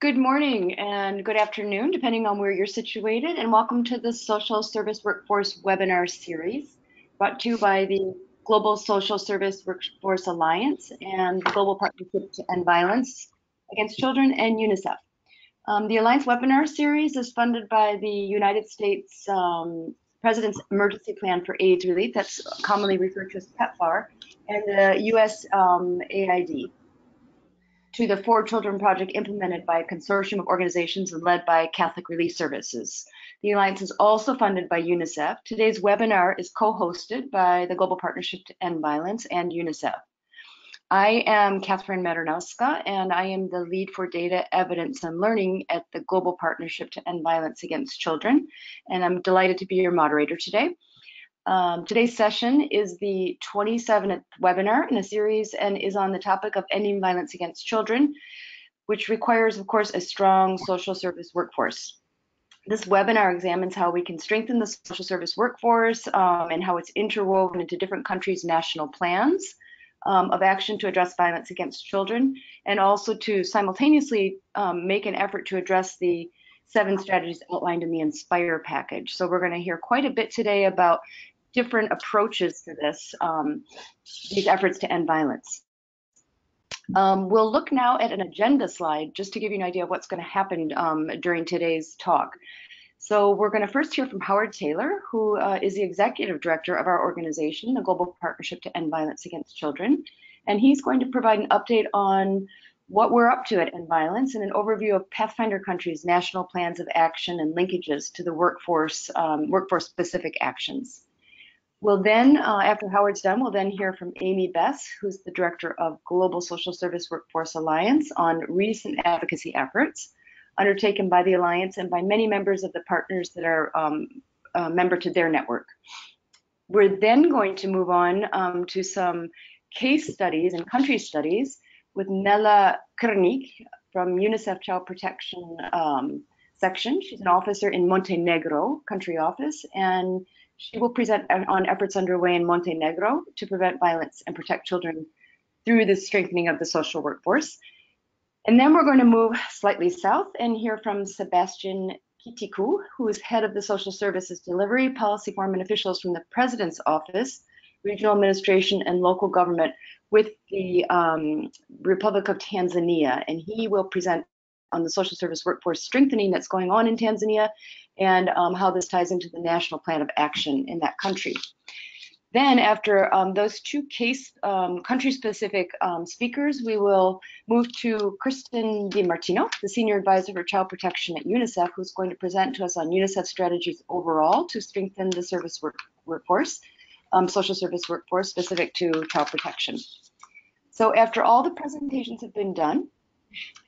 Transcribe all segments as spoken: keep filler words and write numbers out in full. Good morning and good afternoon, depending on where you're situated, and welcome to the Social Service Workforce webinar series brought to you by the Global Social Service Workforce Alliance and Global Partnership to End Violence Against Children and UNICEF. Um, the Alliance webinar series is funded by the United States um, President's Emergency Plan for AIDS Relief, that's commonly referred to as PEPFAR, and the U S um, A I D. To the For Children project implemented by a consortium of organizations and led by Catholic Relief Services. The Alliance is also funded by UNICEF. Today's webinar is co-hosted by the Global Partnership to End Violence and UNICEF. I am Catherine Maternowska, and I am the lead for data, evidence, and learning at the Global Partnership to End Violence Against Children, and I'm delighted to be your moderator today. Um, today's session is the twenty-seventh webinar in a series and is on the topic of ending violence against children, which requires, of course, a strong social service workforce. This webinar examines how we can strengthen the social service workforce um, and how it's interwoven into different countries' national plans um, of action to address violence against children, and also to simultaneously um, make an effort to address the seven strategies outlined in the INSPIRE package. So we're going to hear quite a bit today about different approaches to this, um, these efforts to end violence. Um, we'll look now at an agenda slide just to give you an idea of what's going to happen um, during today's talk. So we're going to first hear from Howard Taylor, who uh, is the Executive Director of our organization, the Global Partnership to End Violence Against Children, and he's going to provide an update on what we're up to at End Violence and an overview of Pathfinder Countries' national plans of action and linkages to the workforce, um, workforce-specific actions. We'll then, uh, after Howard's done, we'll then hear from Amy Bess, who's the Director of Global Social Service Workforce Alliance, on recent advocacy efforts undertaken by the Alliance and by many members of the partners that are um, a member to their network. We're then going to move on um, to some case studies and country studies with Nela Krnić from UNICEF Child Protection um, Section. She's an officer in Montenegro Country Office, and she will present on efforts underway in Montenegro to prevent violence and protect children through the strengthening of the social workforce. And then we're going to move slightly south and hear from Sebastian Kitiku, who is head of the Social Services Delivery, Policy Forum, and Officials from the President's Office, Regional Administration and Local Government with the um, Republic of Tanzania, and he will present on the social service workforce strengthening that's going on in Tanzania and um, how this ties into the national plan of action in that country. Then after um, those two case um, country-specific um, speakers, we will move to Kristen DiMartino, the Senior Advisor for Child Protection at UNICEF, who's going to present to us on UNICEF strategies overall to strengthen the service work workforce. Um, social service workforce specific to child protection. So after all the presentations have been done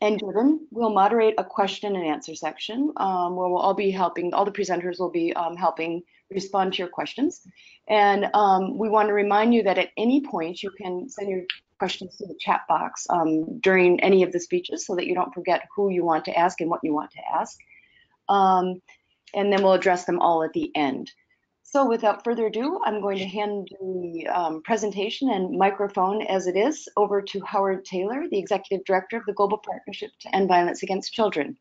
and given, we'll moderate a question and answer section um, where we'll all be helping, all the presenters will be um, helping respond to your questions. And um, we want to remind you that at any point you can send your questions to the chat box um, during any of the speeches so that you don't forget who you want to ask and what you want to ask. Um, and then we'll address them all at the end. So without further ado, I'm going to hand the um, presentation and microphone as it is over to Howard Taylor, the Executive Director of the Global Partnership to End Violence Against Children.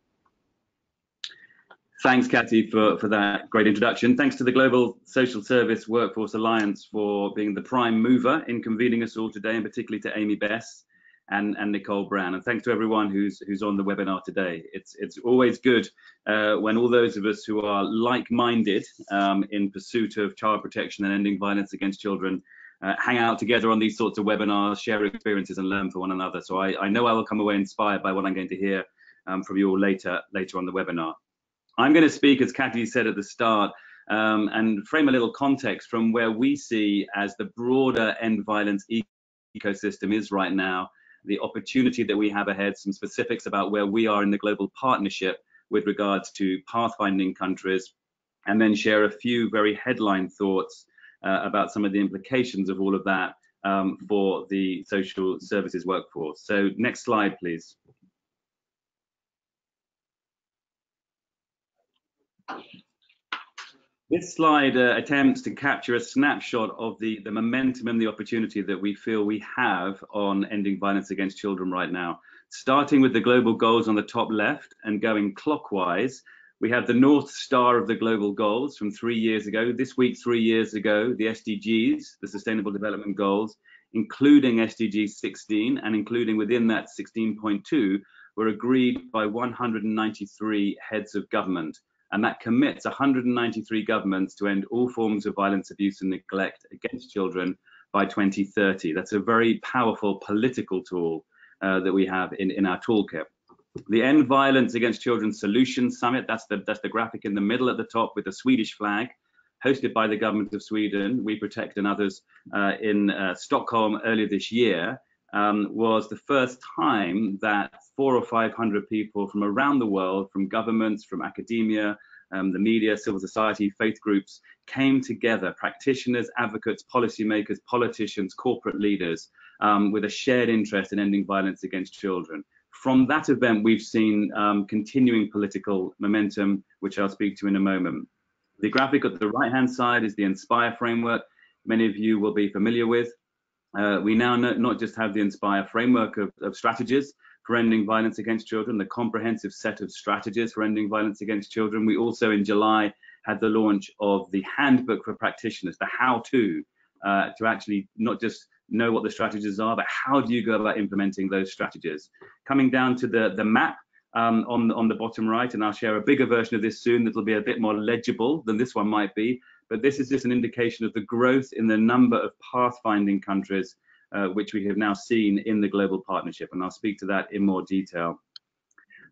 Thanks, Cathy, for, for that great introduction. Thanks to the Global Social Service Workforce Alliance for being the prime mover in convening us all today, and particularly to Amy Bess and, and Nicole Brown. And thanks to everyone who's, who's on the webinar today. It's, it's always good uh, when all those of us who are like-minded um, in pursuit of child protection and ending violence against children uh, hang out together on these sorts of webinars, share experiences and learn from one another. So I, I know I will come away inspired by what I'm going to hear um, from you all later, later on the webinar. I'm going to speak, as Cathy said at the start, um, and frame a little context from where we see as the broader end violence ecosystem is right now, the opportunity that we have ahead, some specifics about where we are in the global partnership with regards to pathfinding countries, and then share a few very headline thoughts uh, about some of the implications of all of that um, for the social services workforce. So next slide, please. This slide uh, attempts to capture a snapshot of the, the momentum and the opportunity that we feel we have on ending violence against children right now. Starting with the global goals on the top left and going clockwise, we have the North Star of the global goals from three years ago. This week, three years ago, the S D Gs, the Sustainable Development Goals, including S D G sixteen and including within that sixteen point two, were agreed by one hundred ninety-three heads of government. And that commits one hundred ninety-three governments to end all forms of violence, abuse and neglect against children by twenty thirty. That's a very powerful political tool uh, that we have in, in our toolkit. The End Violence Against Children Solutions Summit, that's the, that's the graphic in the middle at the top with the Swedish flag, hosted by the government of Sweden, We Protect and others uh, in uh, Stockholm earlier this year, um, was the first time that four or five hundred people from around the world, from governments, from academia, um, the media, civil society, faith groups, came together, practitioners, advocates, policymakers, politicians, corporate leaders, um, with a shared interest in ending violence against children. From that event, we've seen um, continuing political momentum, which I'll speak to in a moment. The graphic at the right-hand side is the INSPIRE framework many of you will be familiar with. Uh, we now no, not just have the INSPIRE framework of, of strategies for ending violence against children, the comprehensive set of strategies for ending violence against children. We also, in July, had the launch of the handbook for practitioners, the how-to, uh, to actually not just know what the strategies are, but how do you go about implementing those strategies. Coming down to the, the map um, on, on the bottom right, and I'll share a bigger version of this soon that'll be a bit more legible than this one might be, but this is just an indication of the growth in the number of pathfinding countries uh, which we have now seen in the global partnership, and I'll speak to that in more detail.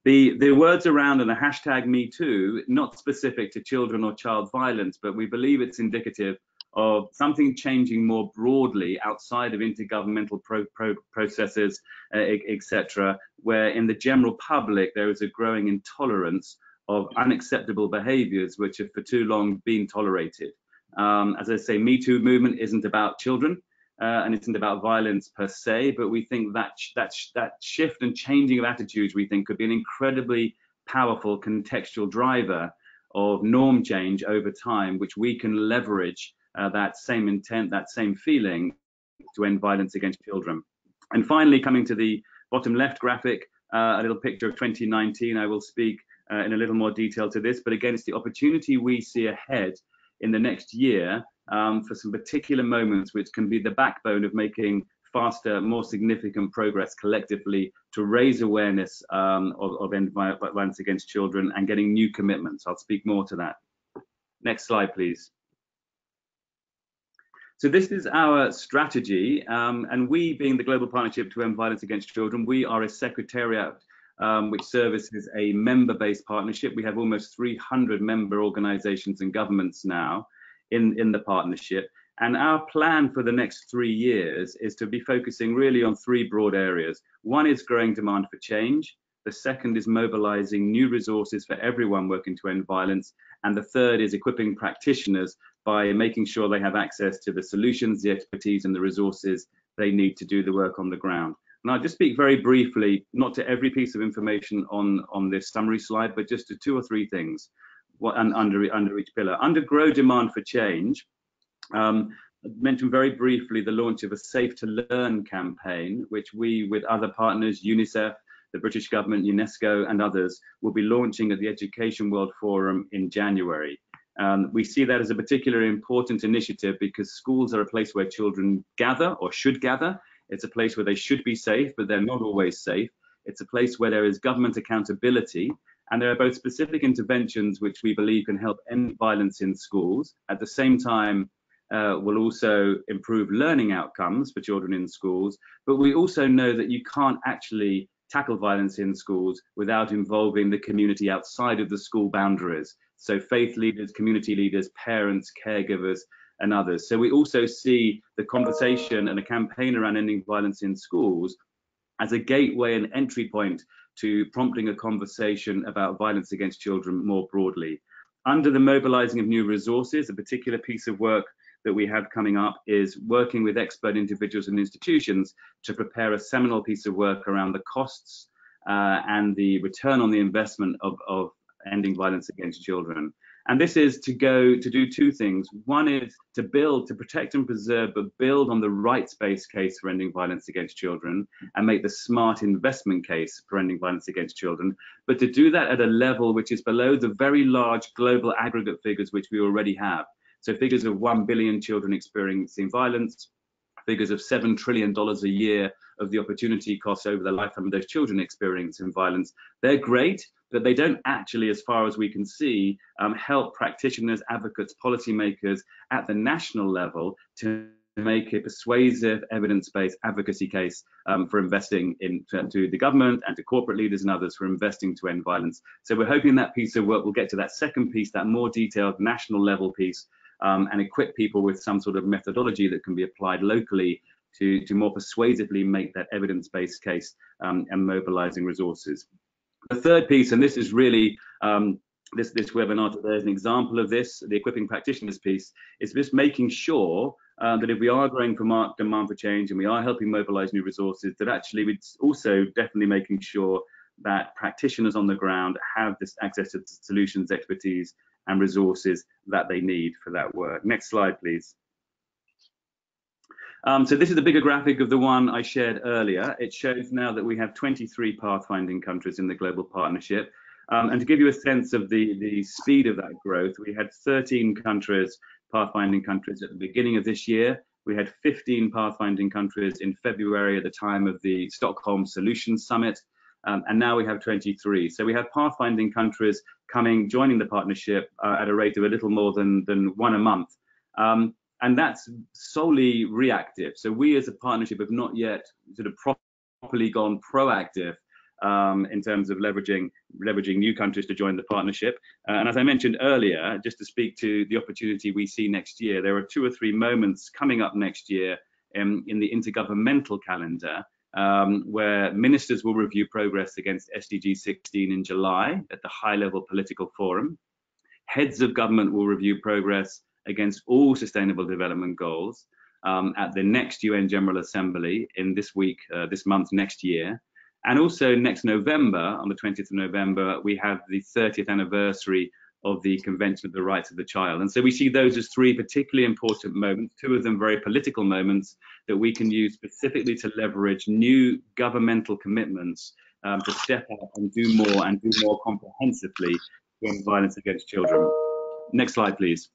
The, the words around and the hashtag Me Too, not specific to children or child violence, but we believe it's indicative of something changing more broadly outside of intergovernmental pro pro processes, uh, et cetera, where in the general public there is a growing intolerance of unacceptable behaviours which have for too long been tolerated. Um, as I say, Me Too movement isn't about children uh, and isn't about violence per se, but we think that sh that sh that shift and changing of attitudes we think could be an incredibly powerful contextual driver of norm change over time, which we can leverage. Uh, that same intent, that same feeling to end violence against children. And finally, coming to the bottom left graphic, uh, a little picture of twenty nineteen. I will speak uh, in a little more detail to this, but again, it's the opportunity we see ahead in the next year um, for some particular moments which can be the backbone of making faster, more significant progress collectively to raise awareness um, of, of end violence against children and getting new commitments. I'll speak more to that. Next slide, please. So this is our strategy, um, and we, being the Global Partnership to End Violence Against Children, we are a secretariat um, which services a member-based partnership. We have almost three hundred member organisations and governments now in, in the partnership, and our plan for the next three years is to be focusing really on three broad areas. One is growing demand for change, the second is mobilising new resources for everyone working to end violence, and the third is equipping practitioners by making sure they have access to the solutions, the expertise and the resources they need to do the work on the ground. And I'll just speak very briefly, not to every piece of information on, on this summary slide, but just to two or three things what, and under, under each pillar. Under grow demand for change, um, I mentioned very briefly the launch of a Safe to Learn campaign, which we, with other partners, UNICEF, the British government, UNESCO and others, will be launching at the Education World Forum in January. Um, we see that as a particularly important initiative because schools are a place where children gather or should gather. It's a place where they should be safe, but they're not always safe. It's a place where there is government accountability, and there are both specific interventions which we believe can help end violence in schools. At the same time, uh, will also improve learning outcomes for children in schools. But we also know that you can't actually tackle violence in schools without involving the community outside of the school boundaries. So faith leaders, community leaders, parents, caregivers, and others. So we also see the conversation and a campaign around ending violence in schools as a gateway and entry point to prompting a conversation about violence against children more broadly. Under the mobilizing of new resources, a particular piece of work that we have coming up is working with expert individuals and institutions to prepare a seminal piece of work around the costs uh, and the return on the investment of, of ending violence against children. And this is to go to do two things. One is to build, to protect and preserve, but build on the rights-based case for ending violence against children and make the smart investment case for ending violence against children. But to do that at a level which is below the very large global aggregate figures which we already have. So figures of one billion children experiencing violence, figures of seven trillion dollars a year of the opportunity costs over the lifetime of those children experiencing violence. They're great, but they don't actually, as far as we can see, um, help practitioners, advocates, policymakers at the national level to make a persuasive evidence-based advocacy case um, for investing in to, to the government and to corporate leaders and others for investing to end violence. So we're hoping that piece of work will get to that second piece, that more detailed national level piece, Um, and equip people with some sort of methodology that can be applied locally to, to more persuasively make that evidence-based case um, and mobilizing resources. The third piece, and this is really, um, this, this webinar today is an example of this, the equipping practitioners piece, is just making sure uh, that if we are growing for market demand for change and we are helping mobilize new resources, that actually we're also definitely making sure that practitioners on the ground have this access to solutions, expertise, and resources that they need for that work. Next slide, please. Um, so this is a bigger graphic of the one I shared earlier. It shows now that we have twenty-three pathfinding countries in the global partnership. Um, and to give you a sense of the, the speed of that growth, we had thirteen countries, pathfinding countries at the beginning of this year. We had fifteen pathfinding countries in February at the time of the Stockholm Solutions Summit. Um, and now we have twenty-three. So we have pathfinding countries coming, joining the partnership uh, at a rate of a little more than, than one a month. Um, and that's solely reactive. So we as a partnership have not yet sort of properly gone proactive um, in terms of leveraging, leveraging new countries to join the partnership. Uh, and as I mentioned earlier, just to speak to the opportunity we see next year, there are two or three moments coming up next year in, in the intergovernmental calendar Um, where ministers will review progress against S D G sixteen in July at the high-level political forum. Heads of government will review progress against all Sustainable Development Goals um, at the next U N General Assembly in this week, uh, this month, next year. And also next November, on the twentieth of November, we have the thirtieth anniversary of the Convention of the Rights of the Child. And so we see those as three particularly important moments, two of them very political moments that we can use specifically to leverage new governmental commitments um, to step up and do more and do more comprehensively to end violence against children. Next slide, please.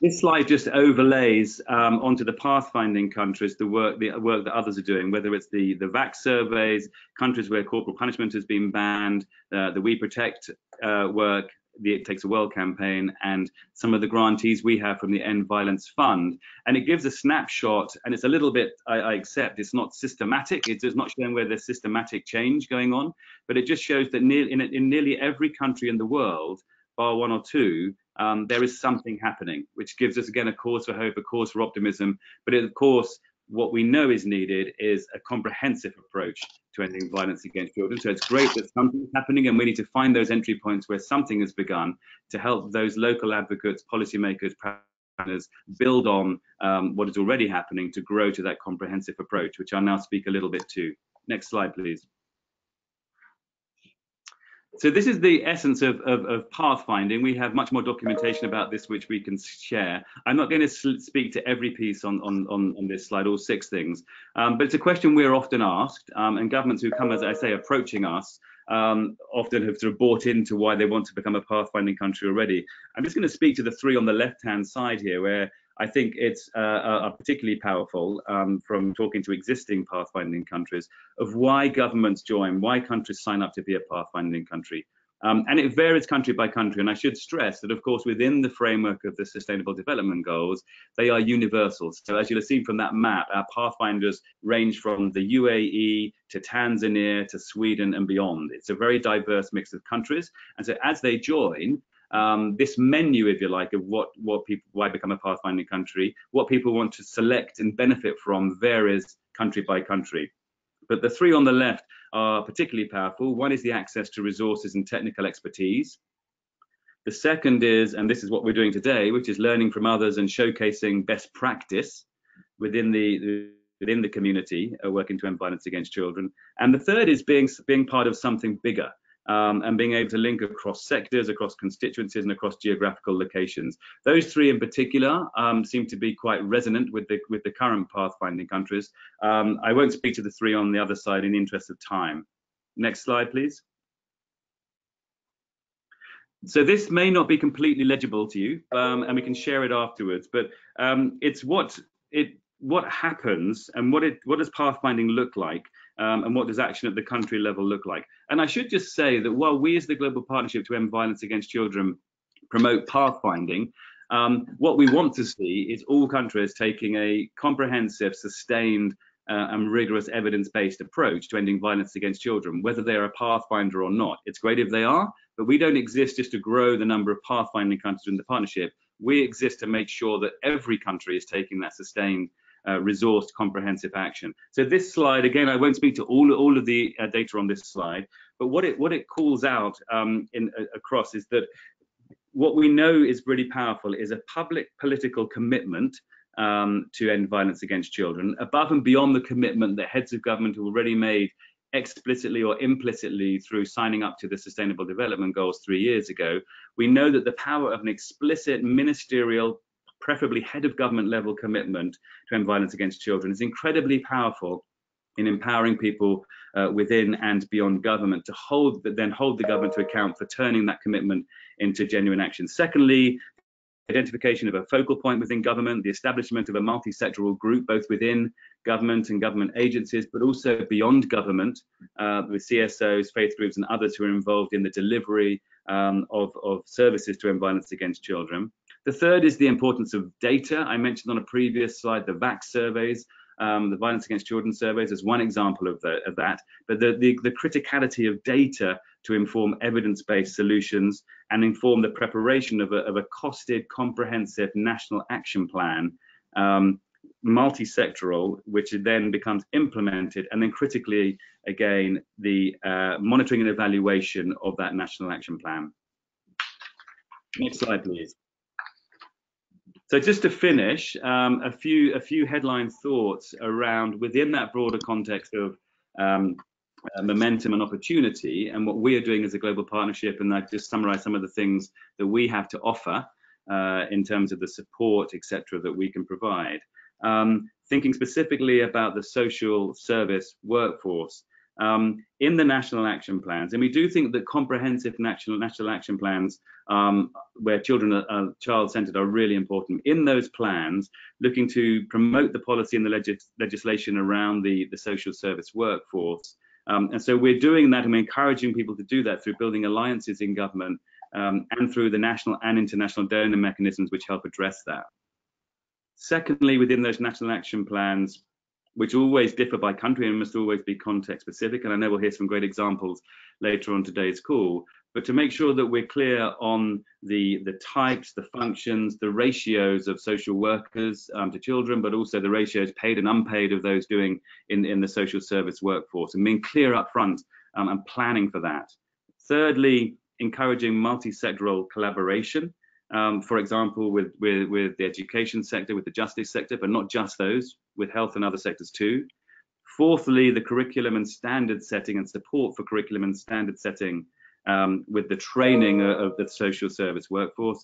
This slide just overlays um, onto the pathfinding countries the work the work that others are doing, whether it's the the V A C surveys, countries where corporal punishment has been banned, uh, the We Protect uh, work, the It Takes a World campaign, and some of the grantees we have from the End Violence Fund. And it gives a snapshot, and it's a little bit, I, I accept, it's not systematic, it's not showing where there's systematic change going on, but it just shows that near, in, in nearly every country in the world, bar one or two, Um, there is something happening, which gives us, again, a cause for hope, a cause for optimism. But it, of course, what we know is needed is a comprehensive approach to ending violence against children. So it's great that something's happening, and we need to find those entry points where something has begun to help those local advocates, policymakers, practitioners build on um, what is already happening to grow to that comprehensive approach, which I'll now speak a little bit to. Next slide, please. So this is the essence of, of, of pathfinding. We have much more documentation about this, which we can share. I'm not going to speak to every piece on, on, on, on this slide, all six things, um, but it's a question we're often asked, um, and governments who come, as I say, approaching us, um, often have sort of bought into why they want to become a pathfinding country already. I'm just going to speak to the three on the left-hand side here, where I think it's uh, are particularly powerful um, from talking to existing pathfinding countries of why governments join, why countries sign up to be a pathfinding country. Um, and it varies country by country. And I should stress that, of course, within the framework of the Sustainable Development Goals, they are universal. So as you'll have seen from that map, our pathfinders range from the U A E to Tanzania to Sweden and beyond. It's a very diverse mix of countries. And so as they join, Um, this menu, if you like, of what, what people, why become a pathfinding country, what people want to select and benefit from varies country by country. But the three on the left are particularly powerful. One is the access to resources and technical expertise. The second is, and this is what we're doing today, which is learning from others and showcasing best practice within the, the within the community, uh, working to end violence against children. And the third is being, being part of something bigger. um, and being able to link across sectors, across constituencies, and across geographical locations. Those three in particular um, seem to be quite resonant with the, with the current pathfinding countries. Um, I won't speak to the three on the other side in the interest of time. Next slide, please. So this may not be completely legible to you, um, and we can share it afterwards, but um, it's what it what happens and what it what does pathfinding look like, um, and what does action at the country level look like. And I should just say that while we as the Global Partnership to End Violence Against Children promote pathfinding, um, what we want to see is all countries taking a comprehensive, sustained Uh, and rigorous evidence-based approach to ending violence against children, whether they are a pathfinder or not. It's great if they are, but we don't exist just to grow the number of pathfinding countries in the partnership. We exist to make sure that every country is taking that sustained, uh, resourced, comprehensive action. So this slide, again, I won't speak to all, all of the uh, data on this slide, but what it, what it calls out um, in, uh, across is that what we know is really powerful is a public political commitment Um, to end violence against children, above and beyond the commitment that heads of government have already made explicitly or implicitly through signing up to the Sustainable Development Goals three years ago. We know that the power of an explicit ministerial, preferably head of government level commitment to end violence against children is incredibly powerful in empowering people uh, within and beyond government to hold, then hold the government to account for turning that commitment into genuine action. Secondly, identification of a focal point within government, the establishment of a multi-sectoral group, both within government and government agencies, but also beyond government, uh, with C S Os, faith groups, and others who are involved in the delivery um, of, of services to end violence against children. The third is the importance of data. I mentioned on a previous slide the V A C surveys, um, the Violence Against Children surveys, as one example of, the, of that, but the, the, the criticality of data to inform evidence-based solutions and inform the preparation of a, of a costed, comprehensive national action plan, um, multi-sectoral, which then becomes implemented, and then critically, again, the uh, monitoring and evaluation of that national action plan. Next slide, please. So just to finish, um, a few a few headline thoughts around within that broader context of um, Uh, momentum and opportunity, and what we are doing as a global partnership. And I've just summarized some of the things that we have to offer uh, in terms of the support, et cetera, that we can provide. Um, thinking specifically about the social service workforce um, in the national action plans, and we do think that comprehensive national national action plans um, where children are, are child-centered are really important. In those plans, looking to promote the policy and the legis legislation around the, the social service workforce. Um, and so we're doing that, and we're encouraging people to do that through building alliances in government um, and through the national and international donor mechanisms which help address that. Secondly, within those national action plans, which always differ by country and must always be context specific, and I know we'll hear some great examples later on today's call, but to make sure that we're clear on the, the types, the functions, the ratios of social workers um, to children, but also the ratios paid and unpaid of those doing in, in the social service workforce, and being clear up front um, and planning for that. Thirdly, encouraging multi-sectoral collaboration. Um, for example, with, with, with the education sector, with the justice sector, but not just those, with health and other sectors too. Fourthly, the curriculum and standard setting and support for curriculum and standard setting um, with the training of the social service workforce.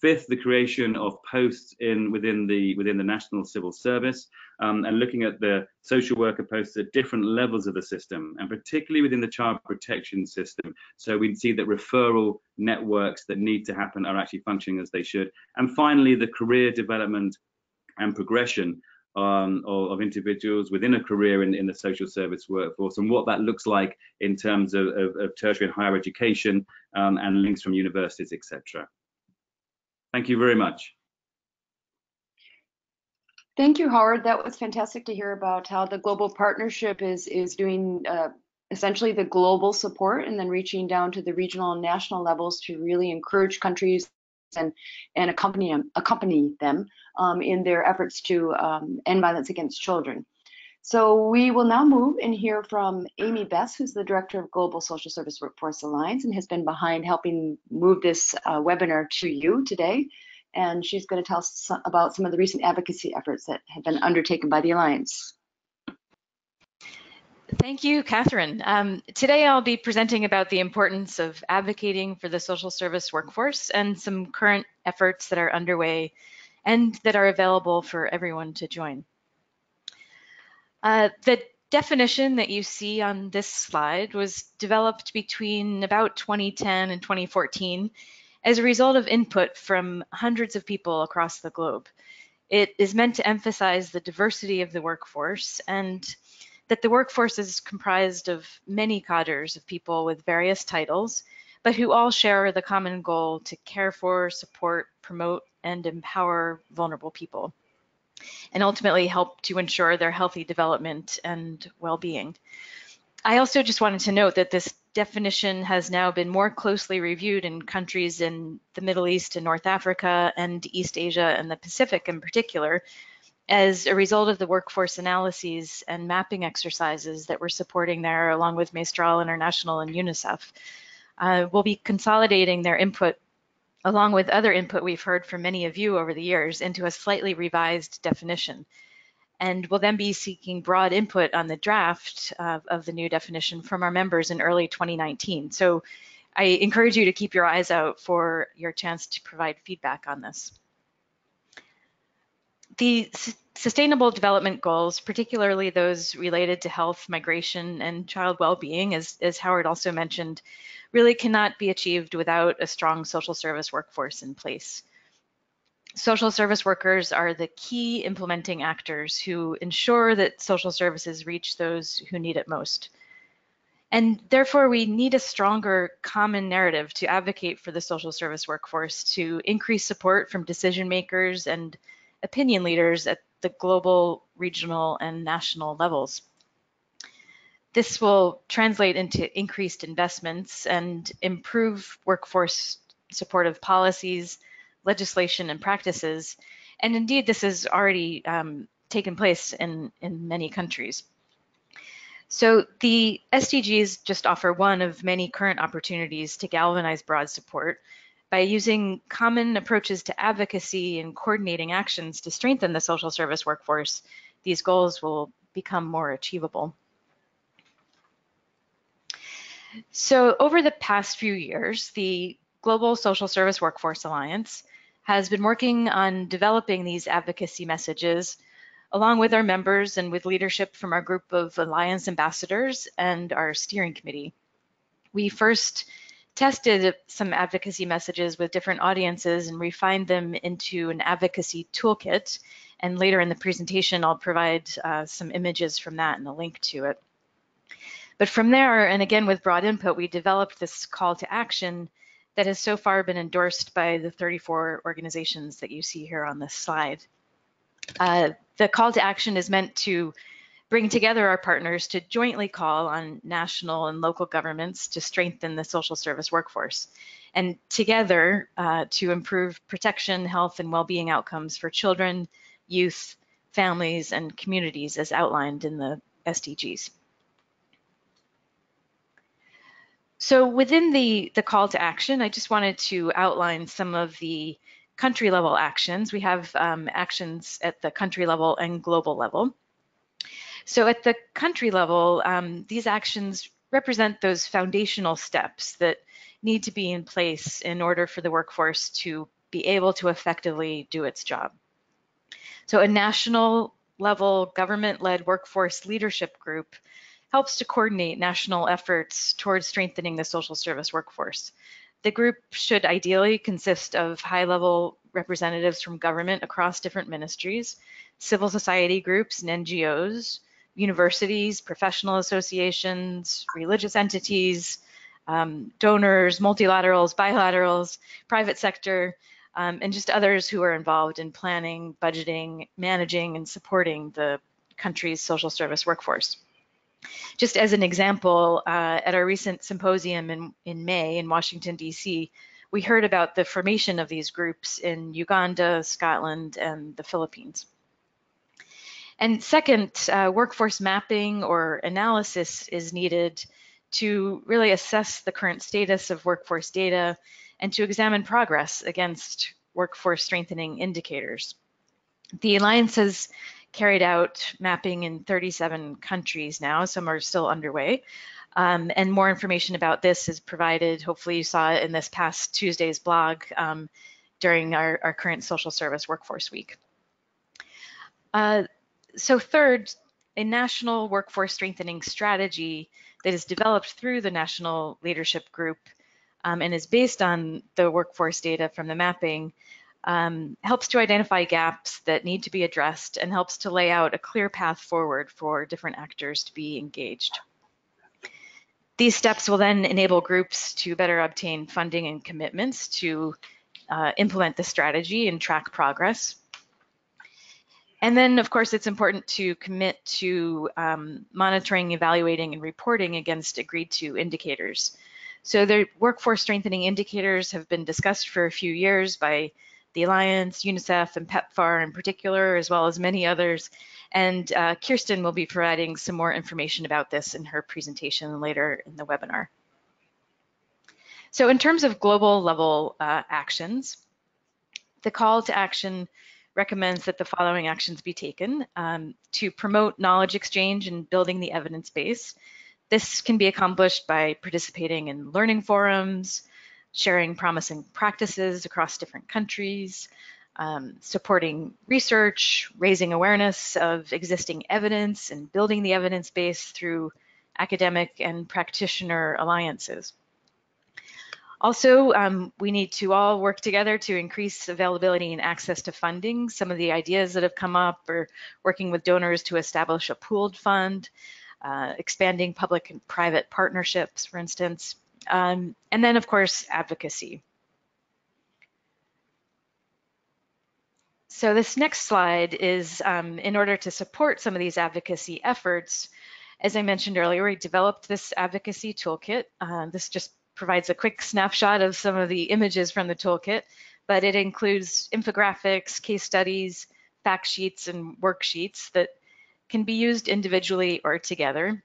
Fifth, the creation of posts in within the within the national civil service, um, and looking at the social worker posts at different levels of the system, and particularly within the child protection system. So we see that referral networks that need to happen are actually functioning as they should. And finally, the career development and progression um, of, of individuals within a career in, in the social service workforce, and what that looks like in terms of, of, of tertiary and higher education um, and links from universities, et cetera. Thank you very much. Thank you, Howard. That was fantastic to hear about how the global partnership is, is doing uh, essentially the global support, and then reaching down to the regional and national levels to really encourage countries and, and accompany them, accompany them um, in their efforts to um, end violence against children. So we will now move and hear from Amy Bess, who's the Director of Global Social Service Workforce Alliance and has been behind helping move this uh, webinar to you today. And she's going to tell us about some of the recent advocacy efforts that have been undertaken by the Alliance. Thank you, Catherine. Um, today I'll be presenting about the importance of advocating for the social service workforce and some current efforts that are underway and that are available for everyone to join. Uh, the definition that you see on this slide was developed between about twenty ten and twenty fourteen as a result of input from hundreds of people across the globe. It is meant to emphasize the diversity of the workforce and that the workforce is comprised of many cadres of people with various titles, but who all share the common goal to care for, support, promote, and empower vulnerable people, and ultimately help to ensure their healthy development and well-being. I also just wanted to note that this definition has now been more closely reviewed in countries in the Middle East and North Africa and East Asia and the Pacific in particular, as a result of the workforce analyses and mapping exercises that we're supporting there, along with Maestral International and UNICEF. Uh, we'll be consolidating their input, along with other input we've heard from many of you over the years, into a slightly revised definition. And we'll then be seeking broad input on the draft of, of the new definition from our members in early twenty nineteen. So I encourage you to keep your eyes out for your chance to provide feedback on this. The Sustainable Development Goals, particularly those related to health, migration, and child well-being, as, as Howard also mentioned, really cannot be achieved without a strong social service workforce in place. Social service workers are the key implementing actors who ensure that social services reach those who need it most. And therefore, we need a stronger common narrative to advocate for the social service workforce to increase support from decision makers and opinion leaders at the global, regional, and national levels. This will translate into increased investments and improve workforce supportive policies, legislation, and practices. And indeed, this has already um, taken place in, in many countries. So the S D Gs just offer one of many current opportunities to galvanize broad support by using common approaches to advocacy and coordinating actions to strengthen the social service workforce. These goals will become more achievable. So over the past few years, the Global Social Service Workforce Alliance has been working on developing these advocacy messages along with our members and with leadership from our group of Alliance ambassadors and our steering committee. We first tested some advocacy messages with different audiences and refined them into an advocacy toolkit. And later in the presentation, I'll provide uh, some images from that and a link to it. But from there, and again with broad input, we developed this call to action that has so far been endorsed by the thirty-four organizations that you see here on this slide. Uh, the call to action is meant to bring together our partners to jointly call on national and local governments to strengthen the social service workforce, and together uh, to improve protection, health, and well-being outcomes for children, youth, families, and communities as outlined in the S D Gs. So within the, the call to action, I just wanted to outline some of the country level actions. We have um, actions at the country level and global level. So at the country level, um, these actions represent those foundational steps that need to be in place in order for the workforce to be able to effectively do its job. So a national level government-led workforce leadership group helps to coordinate national efforts towards strengthening the social service workforce. The group should ideally consist of high-level representatives from government across different ministries, civil society groups and N G Os, universities, professional associations, religious entities, um, donors, multilaterals, bilaterals, private sector, um, and just others who are involved in planning, budgeting, managing, and supporting the country's social service workforce. Just as an example, uh, at our recent symposium in, in May in Washington, D C, we heard about the formation of these groups in Uganda, Scotland, and the Philippines. And second, uh, workforce mapping or analysis is needed to really assess the current status of workforce data and to examine progress against workforce strengthening indicators. The Alliance has carried out mapping in thirty-seven countries now. Some are still underway. Um, and more information about this is provided. Hopefully you saw it in this past Tuesday's blog um, during our, our current Social Service Workforce Week. Uh, so third, a national workforce strengthening strategy that is developed through the National Leadership Group um, and is based on the workforce data from the mapping um, helps to identify gaps that need to be addressed and helps to lay out a clear path forward for different actors to be engaged. These steps will then enable groups to better obtain funding and commitments to uh, implement the strategy and track progress. And then, of course, it's important to commit to um, monitoring, evaluating, and reporting against agreed to indicators. So the workforce strengthening indicators have been discussed for a few years by the Alliance, UNICEF, and PEPFAR in particular, as well as many others. And uh, Kirsten will be providing some more information about this in her presentation later in the webinar. So in terms of global level uh, actions, the call to action recommends that the following actions be taken um, to promote knowledge exchange and building the evidence base. This can be accomplished by participating in learning forums, sharing promising practices across different countries, Um, supporting research, raising awareness of existing evidence, and building the evidence base through academic and practitioner alliances. Also, um, we need to all work together to increase availability and access to funding. Some of the ideas that have come up are working with donors to establish a pooled fund, uh, expanding public and private partnerships, for instance, um, and then, of course, advocacy. So this next slide is um, in order to support some of these advocacy efforts. As I mentioned earlier, we developed this advocacy toolkit. Uh, this just provides a quick snapshot of some of the images from the toolkit, but it includes infographics, case studies, fact sheets, and worksheets that can be used individually or together.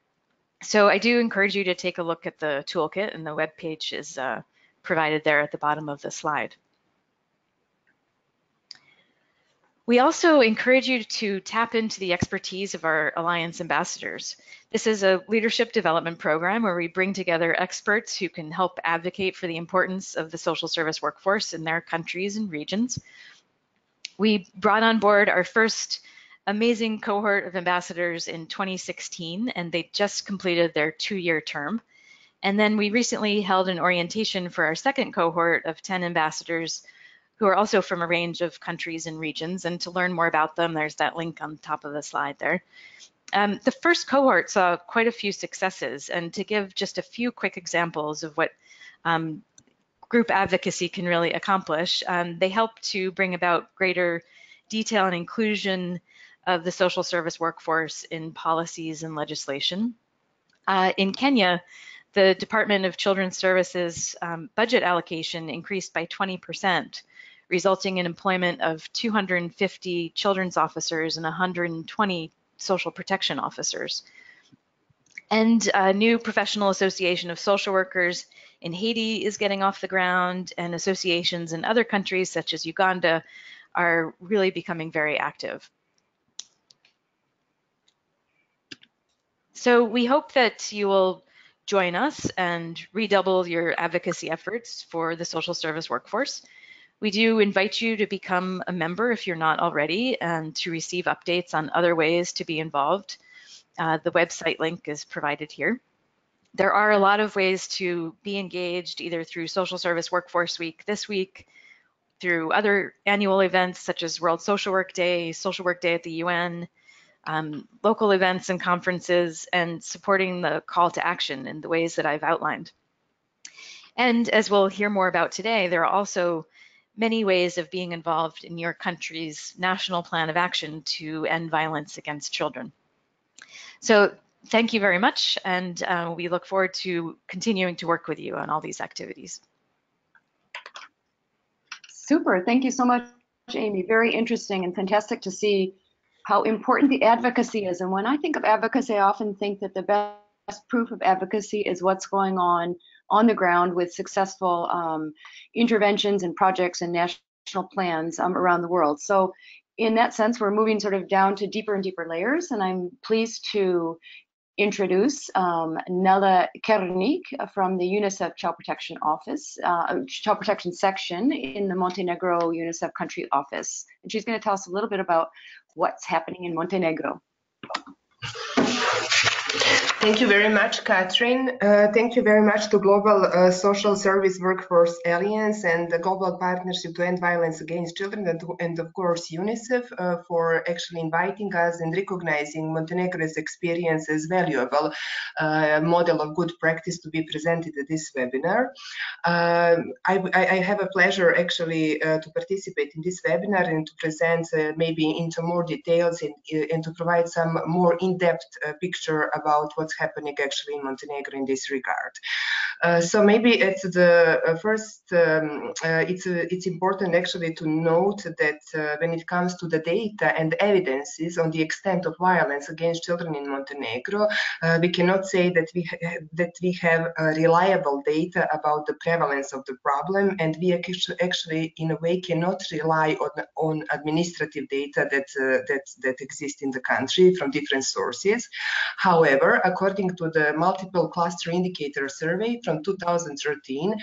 So I do encourage you to take a look at the toolkit, and the webpage is uh, provided there at the bottom of the slide. We also encourage you to tap into the expertise of our Alliance ambassadors. This is a leadership development program where we bring together experts who can help advocate for the importance of the social service workforce in their countries and regions. We brought on board our first amazing cohort of ambassadors in twenty sixteen, and they just completed their two-year term. And then we recently held an orientation for our second cohort of ten ambassadors who are also from a range of countries and regions. And to learn more about them, there's that link on top of the slide there. Um, the first cohort saw quite a few successes. And to give just a few quick examples of what um, group advocacy can really accomplish, um, they help to bring about greater detail and inclusion of the social service workforce in policies and legislation. Uh, in Kenya, the Department of Children's Services um, budget allocation increased by twenty percent, resulting in employment of two hundred fifty children's officers and one hundred twenty social protection officers. And a new professional association of social workers in Haiti is getting off the ground, and associations in other countries such as Uganda are really becoming very active. So we hope that you will join us and redouble your advocacy efforts for the social service workforce. We do invite you to become a member if you're not already and to receive updates on other ways to be involved. Uh, the website link is provided here. There are a lot of ways to be engaged, either through Social Service Workforce Week this week, through other annual events such as World Social Work Day, Social Work Day at the U N, Um, local events and conferences, and supporting the call to action in the ways that I've outlined. And as we'll hear more about today, there are also many ways of being involved in your country's National Plan of Action to End Violence Against Children. So thank you very much, and uh, we look forward to continuing to work with you on all these activities. Super, thank you so much, Amy. Very interesting and fantastic to see how important the advocacy is. And when I think of advocacy, I often think that the best proof of advocacy is what's going on on the ground with successful um, interventions and projects and national plans um, around the world. So in that sense, we're moving sort of down to deeper and deeper layers, and I'm pleased to introduce um, Nela Krnić from the UNICEF Child Protection Office, uh, Child Protection Section in the Montenegro UNICEF Country Office. And she's going to tell us a little bit about what's happening in Montenegro. Thank you very much, Catherine. Uh, thank you very much to Global uh, Social Service Workforce Alliance and the Global Partnership to End Violence Against Children, and, and of course UNICEF uh, for actually inviting us and recognizing Montenegro's experience as valuable uh, model of good practice to be presented at this webinar. Uh, I, I have a pleasure actually uh, to participate in this webinar and to present uh, maybe into more details and, and to provide some more in-depth uh, picture about what's happening actually in Montenegro in this regard. Uh, so maybe at the uh, first, um, uh, it's uh, it's important actually to note that uh, when it comes to the data and evidences on the extent of violence against children in Montenegro, uh, we cannot say that we ha that we have uh, reliable data about the prevalence of the problem, and we actually in a way cannot rely on on administrative data that uh, that that exists in the country from different sources. However, according According to the multiple cluster indicator survey from two thousand thirteen,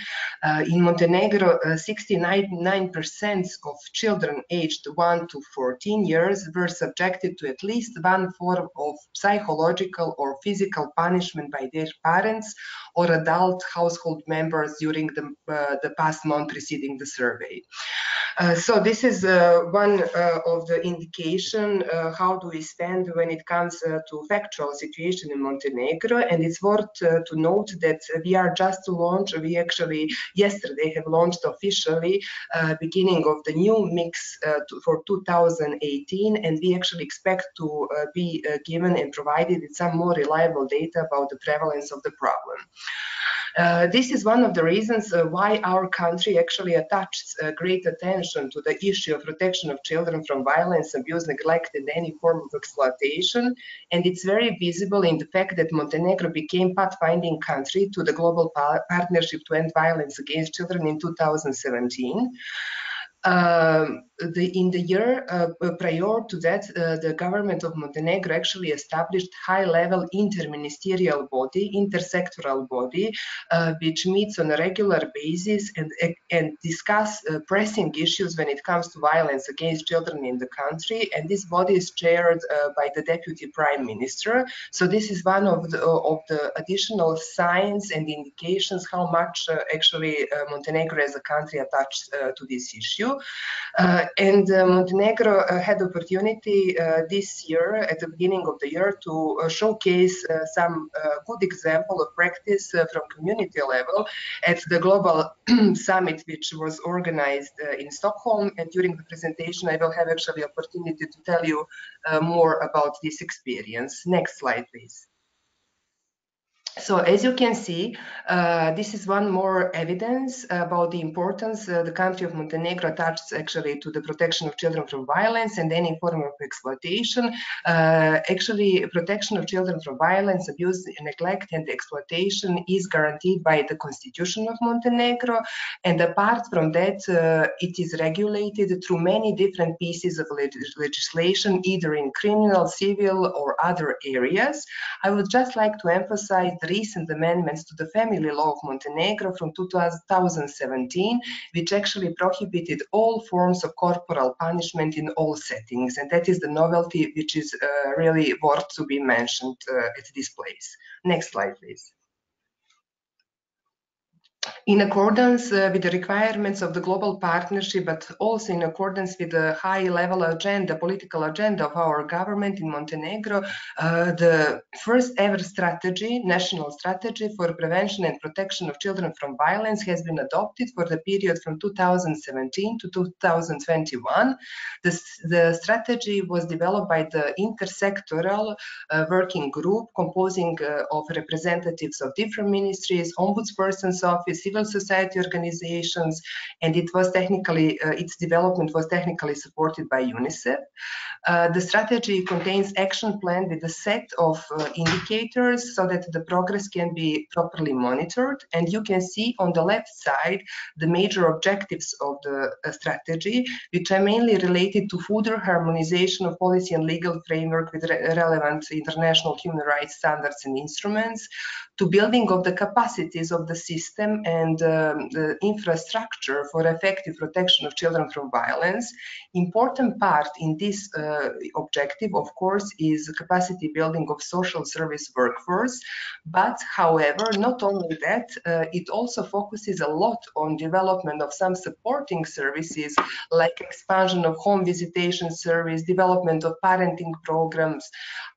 uh, in Montenegro, sixty-nine point nine percent uh, of children aged one to fourteen years were subjected to at least one form of psychological or physical punishment by their parents or adult household members during the, uh, the past month preceding the survey. Uh, so this is uh, one uh, of the indication uh, how do we stand when it comes uh, to factual situation in Montenegro, and it's worth uh, to note that we are just to launch, we actually yesterday have launched officially uh, beginning of the new mix uh, to, for two thousand eighteen, and we actually expect to uh, be uh, given and provided with some more reliable data about the prevalence of the problem. Uh, this is one of the reasons uh, why our country actually attaches uh, great attention to the issue of protection of children from violence, abuse, neglect, and any form of exploitation. And it's very visible in the fact that Montenegro became pathfinding country to the Global Par- Partnership to End Violence Against Children in two thousand seventeen. Um, the, in the year uh, prior to that, uh, the government of Montenegro actually established high-level interministerial body, intersectoral body, uh, which meets on a regular basis and, and discuss uh, pressing issues when it comes to violence against children in the country. And this body is chaired uh, by the Deputy Prime Minister. So this is one of the, of the additional signs and indications how much uh, actually uh, Montenegro as a country attaches uh, to this issue. Uh, and uh, Montenegro uh, had opportunity uh, this year, at the beginning of the year, to uh, showcase uh, some uh, good example of practice uh, from community level at the global summit, which was organized uh, in Stockholm. And during the presentation, I will have actually opportunity to tell you uh, more about this experience. Next slide, please. So as you can see, uh, this is one more evidence about the importance uh, the country of Montenegro attaches actually to the protection of children from violence and any form of exploitation. Uh, actually, protection of children from violence, abuse, neglect, and exploitation is guaranteed by the Constitution of Montenegro. And apart from that, uh, it is regulated through many different pieces of leg legislation, either in criminal, civil, or other areas. I would just like to emphasize the recent amendments to the family law of Montenegro from two thousand seventeen, which actually prohibited all forms of corporal punishment in all settings, and that is the novelty which is uh, really worth to be mentioned uh, at this place. Next slide, please. In accordance uh, with the requirements of the global partnership, but also in accordance with the high-level agenda, political agenda of our government in Montenegro, uh, the first-ever strategy, national strategy for prevention and protection of children from violence has been adopted for the period from two thousand seventeen to two thousand twenty-one. The, the strategy was developed by the intersectoral uh, working group composing uh, of representatives of different ministries, ombudsperson's office, civil civil society organizations, and it was technically, uh, its development was technically supported by UNICEF. Uh, the strategy contains action plan with a set of uh, indicators so that the progress can be properly monitored. And you can see on the left side the major objectives of the uh, strategy, which are mainly related to further harmonization of policy and legal framework with re relevant international human rights standards and instruments, to building of the capacities of the system and um, the infrastructure for effective protection of children from violence. Important part in this uh, objective, of course, is capacity building of social service workforce. But however, not only that, uh, it also focuses a lot on development of some supporting services like expansion of home visitation service, development of parenting programs,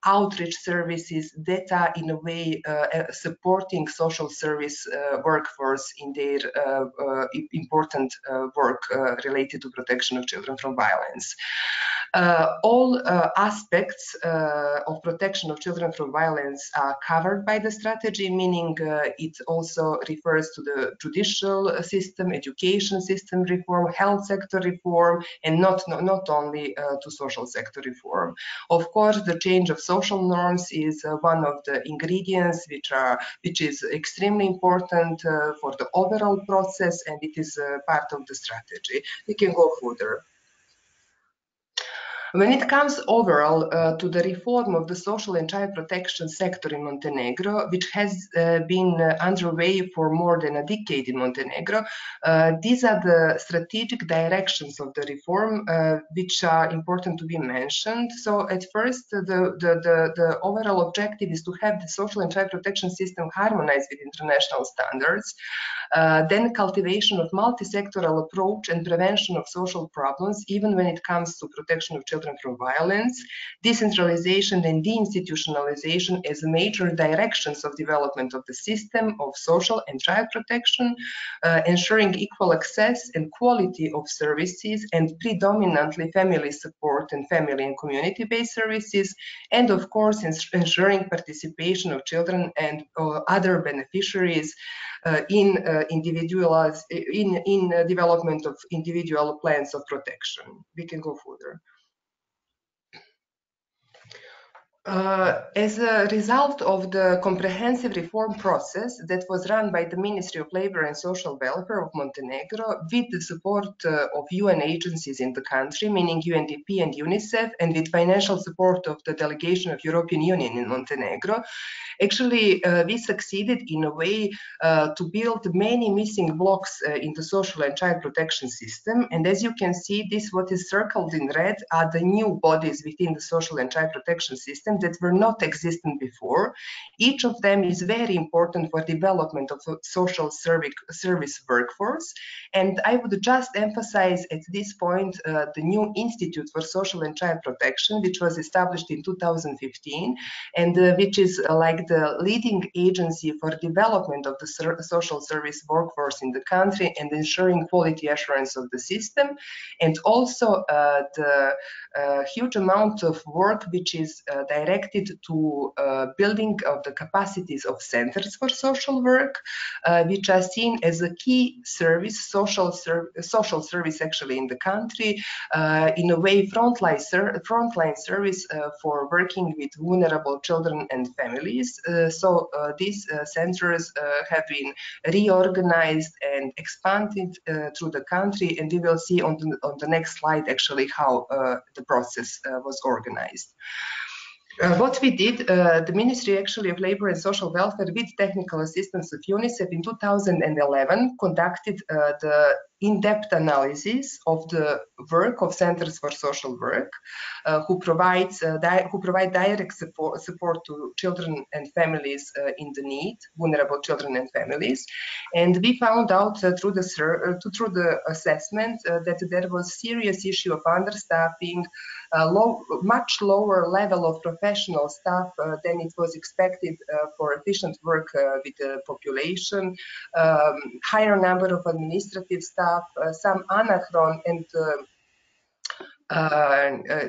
outreach services that are in a way uh, supporting social service uh, workforce in their uh, uh, important uh, work uh, related to protection of children from violence. Uh, all uh, aspects uh, of protection of children from violence are covered by the strategy, meaning uh, it also refers to the judicial system, education system reform, health sector reform, and not, not, not only uh, to social sector reform. Of course, the change of social norms is uh, one of the ingredients which are which is extremely important uh, for the overall process, and it is uh, part of the strategy. We can go further. When it comes overall uh, to the reform of the social and child protection sector in Montenegro, which has uh, been uh, underway for more than a decade in Montenegro, uh, these are the strategic directions of the reform, uh, which are important to be mentioned. So at first, the, the, the, the overall objective is to have the social and child protection system harmonized with international standards, uh, then cultivation of multi-sectoral approach and prevention of social problems, even when it comes to protection of children from violence, decentralization and deinstitutionalization as major directions of development of the system of social and child protection, uh, ensuring equal access and quality of services and predominantly family support and family and community-based services, and of course ensuring participation of children and uh, other beneficiaries uh, in uh, individualized in, in uh, development of individual plans of protection. We can go further. Uh, as a result of the comprehensive reform process that was run by the Ministry of Labor and Social Welfare of Montenegro with the support uh, of U N agencies in the country, meaning U N D P and UNICEF, and with financial support of the delegation of European Union in Montenegro, actually uh, we succeeded in a way uh, to build many missing blocks uh, in the social and child protection system. And as you can see, this what is circled in red are the new bodies within the social and child protection system that were not existent before. Each of them is very important for development of the social service workforce. And I would just emphasize at this point uh, the new Institute for Social and Child Protection, which was established in two thousand fifteen, and uh, which is uh, like the leading agency for development of the ser social service workforce in the country and ensuring quality assurance of the system. And also uh, the uh, huge amount of work which is uh, directed to uh, building of the capacities of centers for social work, uh, which are seen as a key service, social, ser social service actually in the country, uh, in a way frontline, ser frontline service uh, for working with vulnerable children and families. Uh, so uh, these uh, centers uh, have been reorganized and expanded uh, through the country, and we will see on the, on the next slide actually how uh, the process uh, was organized. Uh, what we did, uh, the Ministry actually of Labor and Social Welfare with technical assistance of UNICEF in two thousand eleven conducted uh, the in-depth analysis of the work of Centers for Social Work, uh, who provides uh, di who provide direct support, support to children and families uh, in the need, vulnerable children and families. And we found out uh, through the uh, through the assessment uh, that there was serious issue of understaffing, uh, low, much lower level of professional staff uh, than it was expected uh, for efficient work uh, with the population, um, higher number of administrative staff. Uh, some anachron and uh, Uh, uh,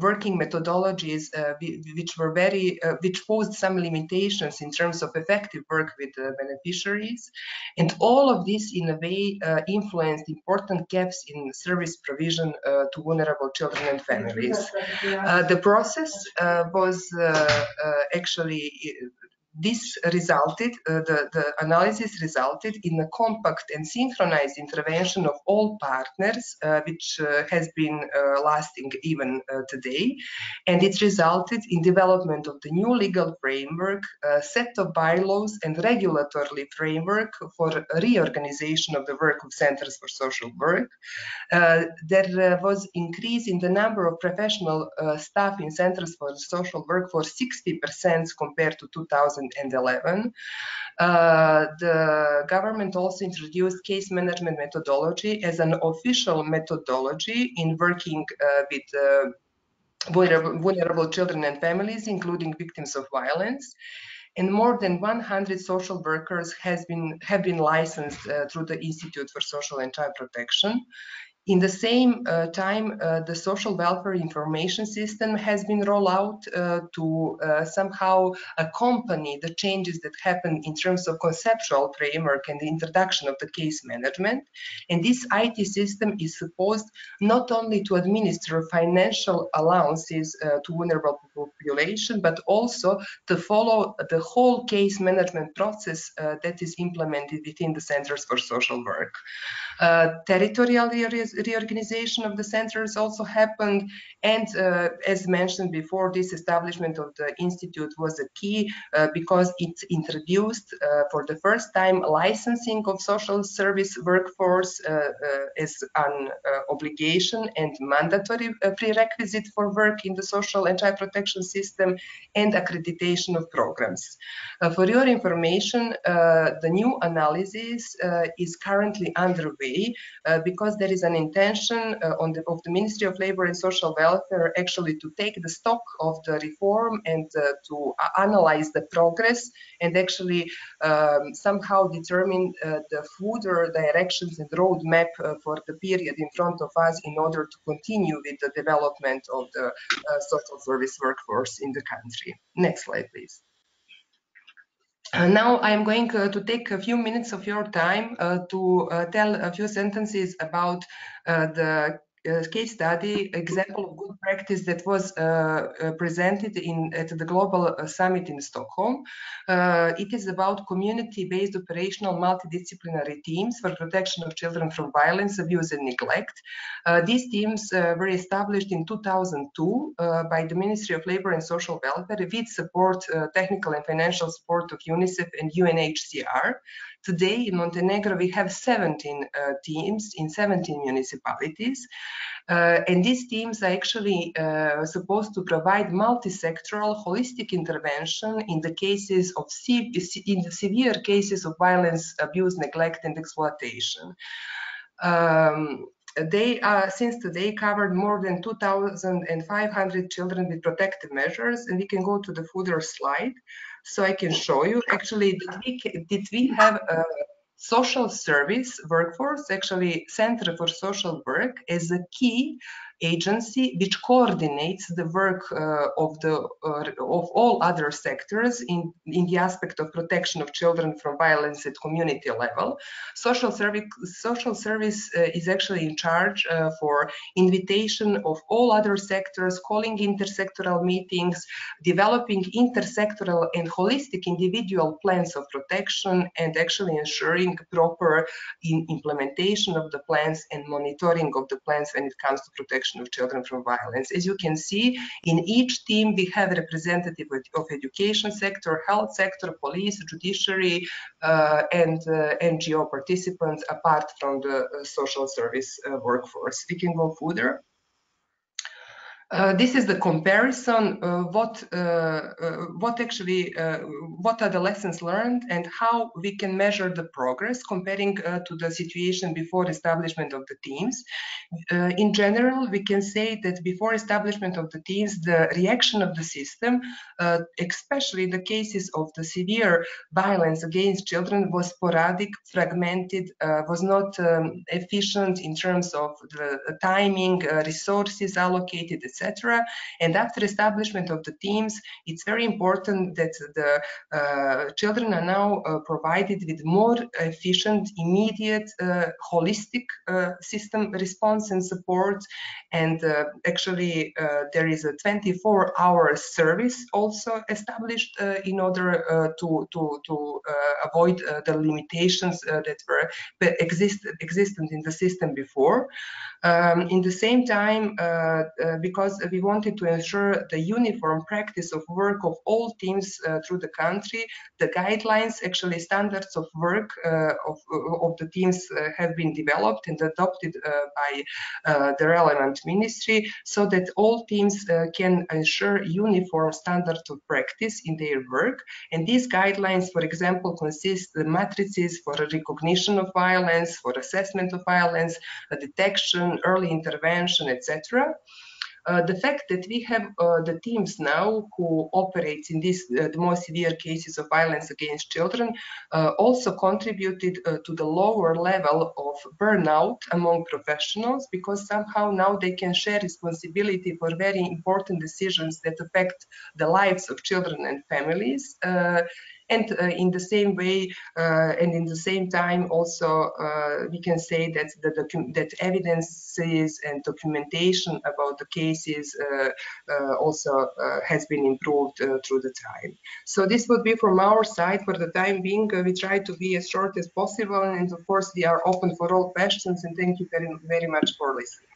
working methodologies uh, which were very, uh, which posed some limitations in terms of effective work with uh, beneficiaries, and all of this in a way uh, influenced important gaps in service provision uh, to vulnerable children and families. Uh, the process uh, was uh, uh, actually. This resulted, uh, the, the analysis resulted in a compact and synchronized intervention of all partners, uh, which uh, has been uh, lasting even uh, today. And it resulted in development of the new legal framework, uh, set of bylaws and regulatory framework for reorganization of the work of centers for social work. Uh, there uh, was increase in the number of professional uh, staff in centers for social work for sixty percent compared to two thousand eleven. Uh, the government also introduced case management methodology as an official methodology in working uh, with uh, vulnerable, vulnerable children and families, including victims of violence. And more than one hundred social workers has been, have been licensed uh, through the Institute for Social and Child Protection. In the same uh, time, uh, the social welfare information system has been rolled out uh, to uh, somehow accompany the changes that happen in terms of conceptual framework and the introduction of the case management. And this I T system is supposed not only to administer financial allowances uh, to vulnerable population, but also to follow the whole case management process uh, that is implemented within the Centers for Social Work. Uh, territorial areas reorganization of the centers also happened, and uh, as mentioned before, this establishment of the institute was a key uh, because it introduced uh, for the first time licensing of social service workforce uh, uh, as an uh, obligation and mandatory uh, prerequisite for work in the social and child protection system, and accreditation of programs. Uh, for your information, uh, the new analysis uh, is currently underway uh, because there is an intention uh, on the, of the Ministry of Labor and Social Welfare actually to take the stock of the reform and uh, to analyze the progress and actually um, somehow determine uh, the further directions and roadmap uh, for the period in front of us in order to continue with the development of the uh, social service workforce in the country. Next slide, please. Uh, now I'm going uh, to take a few minutes of your time uh, to uh, tell a few sentences about uh, the Uh, case study example of good practice that was uh, uh, presented in at the Global uh, Summit in Stockholm. Uh, it is about community-based operational multidisciplinary teams for protection of children from violence, abuse, and neglect. Uh, these teams uh, were established in two thousand two uh, by the Ministry of Labor and Social Welfare with support, uh, technical and financial support of UNICEF and U N H C R. Today in Montenegro we have seventeen uh, teams in seventeen municipalities. Uh, and these teams are actually uh, supposed to provide multi-sectoral, holistic intervention in the cases of se in the severe cases of violence, abuse, neglect, and exploitation. Um, They, uh, since today, covered more than two thousand five hundred children with protective measures, and we can go to the further slide, so I can show you. Actually, did we, did we have a social service workforce, actually Center for Social Work, as a key agency which coordinates the work uh, of the uh, of all other sectors in in the aspect of protection of children from violence at community level. Social service social service uh, is actually in charge uh, for invitation of all other sectors, calling intersectoral meetings, developing intersectoral and holistic individual plans of protection, and actually ensuring proper in implementation of the plans and monitoring of the plans when it comes to protection of children from violence. As you can see, in each team we have a representative of education sector, health sector, police, judiciary, uh, and uh, N G O participants, apart from the uh, social service uh, workforce. We can go further. Uh, this is the comparison, uh, what, uh, uh, what actually, uh, what are the lessons learned and how we can measure the progress comparing uh, to the situation before establishment of the teams. Uh, in general, we can say that before establishment of the teams, the reaction of the system, uh, especially the cases of the severe violence against children, was sporadic, fragmented, uh, was not um, efficient in terms of the timing, uh, resources allocated, et cetera et cetera. And after establishment of the teams, it's very important that the uh, children are now uh, provided with more efficient, immediate, uh, holistic uh, system response and support. And uh, actually, uh, there is a twenty-four hour service also established uh, in order uh, to to, to uh, avoid uh, the limitations uh, that were exist existent in the system before. Um, in the same time, uh, uh, because we wanted to ensure the uniform practice of work of all teams uh, through the country. The guidelines, actually standards of work uh, of, of the teams uh, have been developed and adopted uh, by uh, the relevant ministry so that all teams uh, can ensure uniform standards of practice in their work. And these guidelines, for example, consist of matrices for recognition of violence, for assessment of violence, detection, early intervention, et cetera. Uh, the fact that we have uh, the teams now who operate in these uh, the more severe cases of violence against children uh, also contributed uh, to the lower level of burnout among professionals, because somehow now they can share responsibility for very important decisions that affect the lives of children and families. Uh, And uh, in the same way, uh, and in the same time, also uh, we can say that the that evidences and documentation about the cases uh, uh, also uh, has been improved uh, through the time. So this would be from our side for the time being. Uh, we try to be as short as possible, and of course we are open for all questions. And thank you very very much for listening.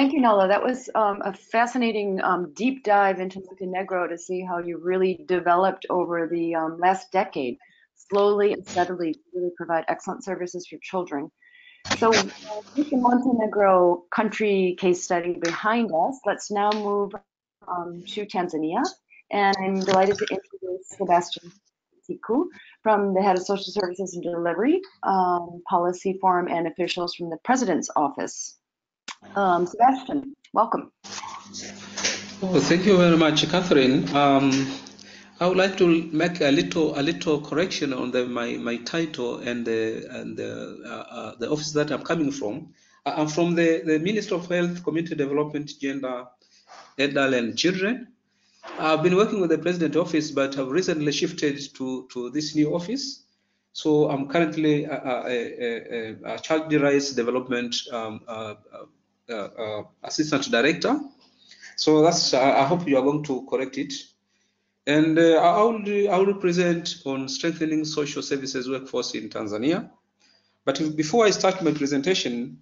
Thank you, Nela. That was um, a fascinating um, deep dive into Montenegro to see how you really developed over the um, last decade, slowly and steadily, to really provide excellent services for children. So with the Montenegro country case study behind us, let's now move um, to Tanzania. And I'm delighted to introduce Sebastian Kitiku from the Head of Social Services and Delivery, um, Policy Forum, and officials from the President's Office. Um, Sebastian, welcome. Oh, thank you very much, Catherine. Um, I would like to make a little a little correction on the, my my title and the and the, uh, uh, the office that I'm coming from. I'm from the the Ministry of Health, Community Development, Gender, Adult and Children. I've been working with the President's Office, but I've recently shifted to to this new office. So I'm currently a, a, a, a child rights development. Um, uh, Uh, uh, assistant director. So that's uh, I hope you are going to correct it. And uh, I will I will present on strengthening social services workforce in Tanzania. But if, before I start my presentation,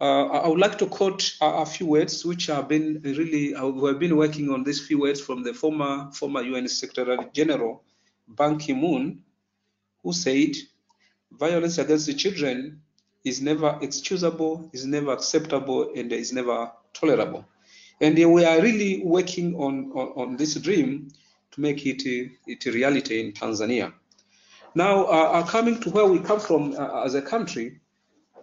uh, I would like to quote a, a few words which have been really we've been working on these few words from the former former U N Secretary General Ban Ki-moon, who said, "Violence against the children is never excusable, is never acceptable, and is never tolerable." And we are really working on, on, on this dream to make it a, it a reality in Tanzania. Now, uh, coming to where we come from uh, as a country,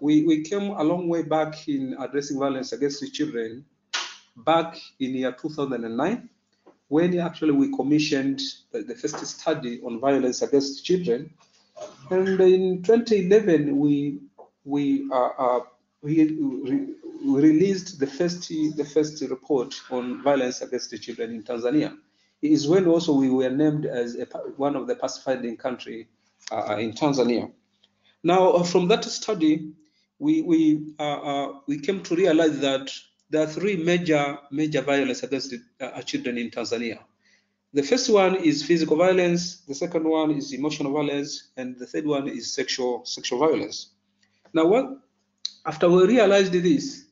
we, we came a long way back in addressing violence against the children back in the year two thousand nine, when actually we commissioned the, the first study on violence against children. And in twenty eleven, we we uh, uh, we re released the first the first report on violence against the children in Tanzania. It is when also we were named as a, one of the Pathfinding Countries uh, in Tanzania. Now, uh, from that study, we we uh, uh, we came to realize that there are three major major violence against the, uh, children in Tanzania. The first one is physical violence. The second one is emotional violence, and the third one is sexual sexual violence. Now, well, after we realized this,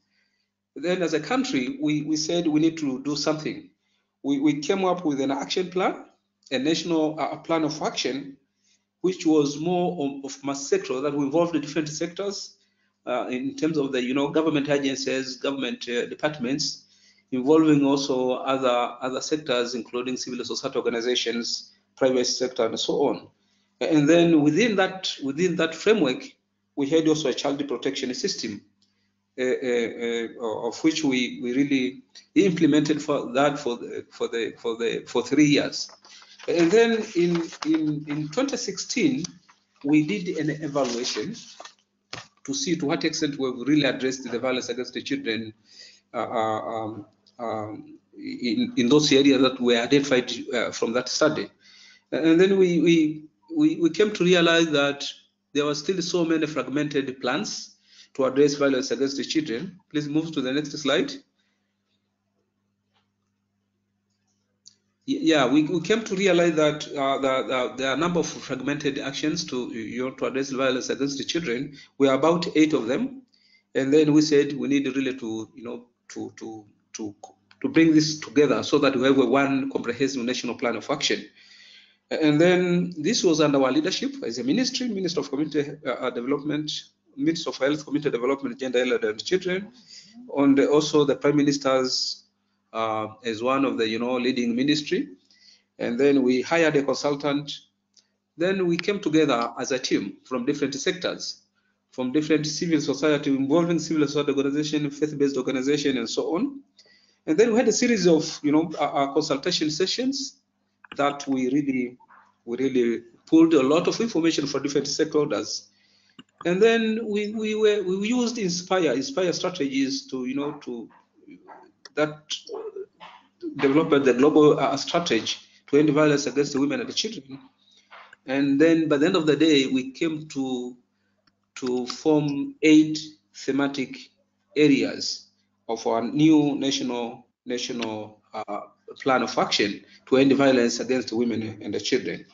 then as a country, we, we said we need to do something. We, we came up with an action plan, a national uh, plan of action, which was more of, of mass sector that we involved in different sectors, uh, in terms of the, you know, government agencies, government uh, departments, involving also other other sectors, including civil society organizations, private sector, and so on. And then within that within that framework, we had also a child protection system, uh, uh, uh, of which we we really implemented for that for the, for the for the for three years. And then in in in twenty sixteen, we did an evaluation to see to what extent we've really addressed the violence against the children uh, um, um, in in those areas that were identified uh, from that study. And then we we we, we came to realize that there were still so many fragmented plans to address violence against the children. Please move to the next slide. Yeah, we, we came to realize that uh, the, the, there are a number of fragmented actions to, you know, to address violence against the children. We are about eight of them, and then we said we need really to, you know, to to to to bring this together so that we have a one comprehensive national plan of action. And then this was under our leadership as a ministry, Minister of Community uh, Development, Minister of Health, Community Development, Gender, Elder and Children, and also the Prime Minister's uh, as one of the, you know, leading ministry. And then we hired a consultant. Then we came together as a team from different sectors, from different civil society, involving civil society organization, faith-based organization, and so on. And then we had a series of, you know, our consultation sessions that we really, we really pulled a lot of information for different stakeholders, and then we we were we used INSPIRE INSPIRE strategies to, you know, to that develop the global uh, strategy to end violence against the women and the children. And then by the end of the day, we came to to form eight thematic areas of our new national national. Uh, plan of action to end violence against women and the children.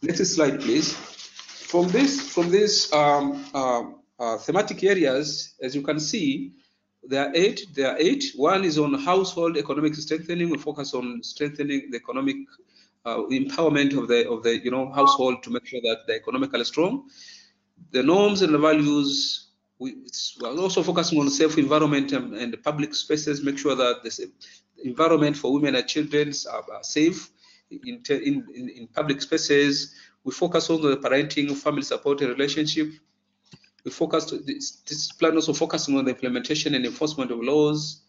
Next slide, please. From this, from these um, uh, uh, thematic areas, as you can see, there are eight. There are eight. One is on household economic strengthening. We focus on strengthening the economic uh, empowerment of the of the you know household to make sure that they're economically strong. The norms and the values. We are also focusing on safe environment and, and public spaces. Make sure that the environment for women and children are, are safe in, in, in public spaces. We focus on the parenting, family support, and relationship. We focus this, this plan also focusing on the implementation and enforcement of laws.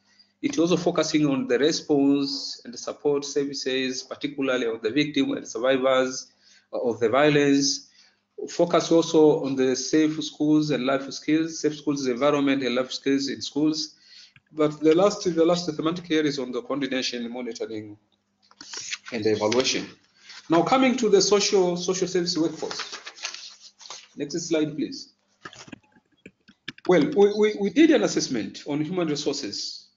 It also focusing on the response and the support services, particularly of the victim and survivors of the violence. Focus also on the safe schools and life skills, safe schools, environment and life skills in schools. But the last, the last thematic area is on the coordination, monitoring, and evaluation. Now coming to the social social service workforce. Next slide, please. Well, we, we, we did an assessment on human resources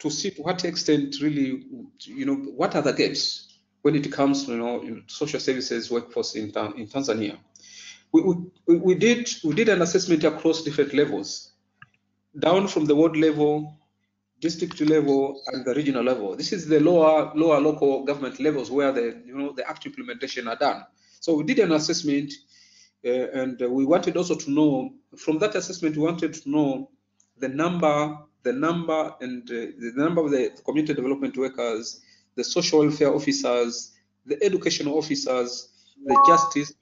to see to what extent really, you know, what are the gaps when it comes to, you know, social services workforce in, in Tanzania. We, we, we, did, we did an assessment across different levels, down from the ward level, district level, and the regional level. This is the lower, lower local government levels where the, you know, the act implementation are done. So we did an assessment, uh, and we wanted also to know, from that assessment, we wanted to know the number, the number, and uh, the number of the community development workers, the social welfare officers, the educational officers, the justice,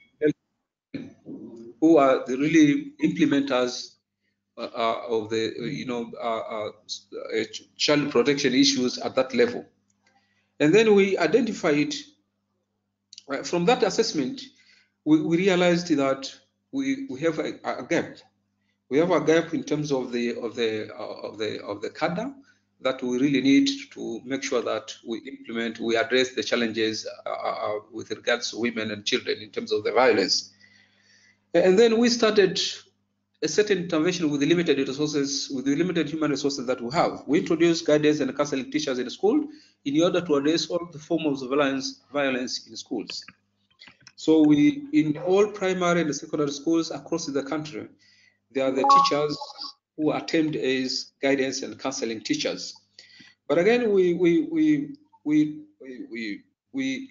who are the really implementers uh, uh, of the, you know, uh, uh, child protection issues at that level. And then we identified, right, from that assessment, we, we realized that we, we have a, a gap. We have a gap in terms of the of the uh, of the of the cadre that we really need to make sure that we implement, we address the challenges uh, uh, with regards to women and children in terms of the violence. And then we started a certain intervention with the limited resources, with the limited human resources that we have. We introduced guidance and counseling teachers in school in order to address all the forms of violence, violence in schools. So we, in all primary and secondary schools across the country, there are the teachers who attend as guidance and counseling teachers. But again, we we we we we we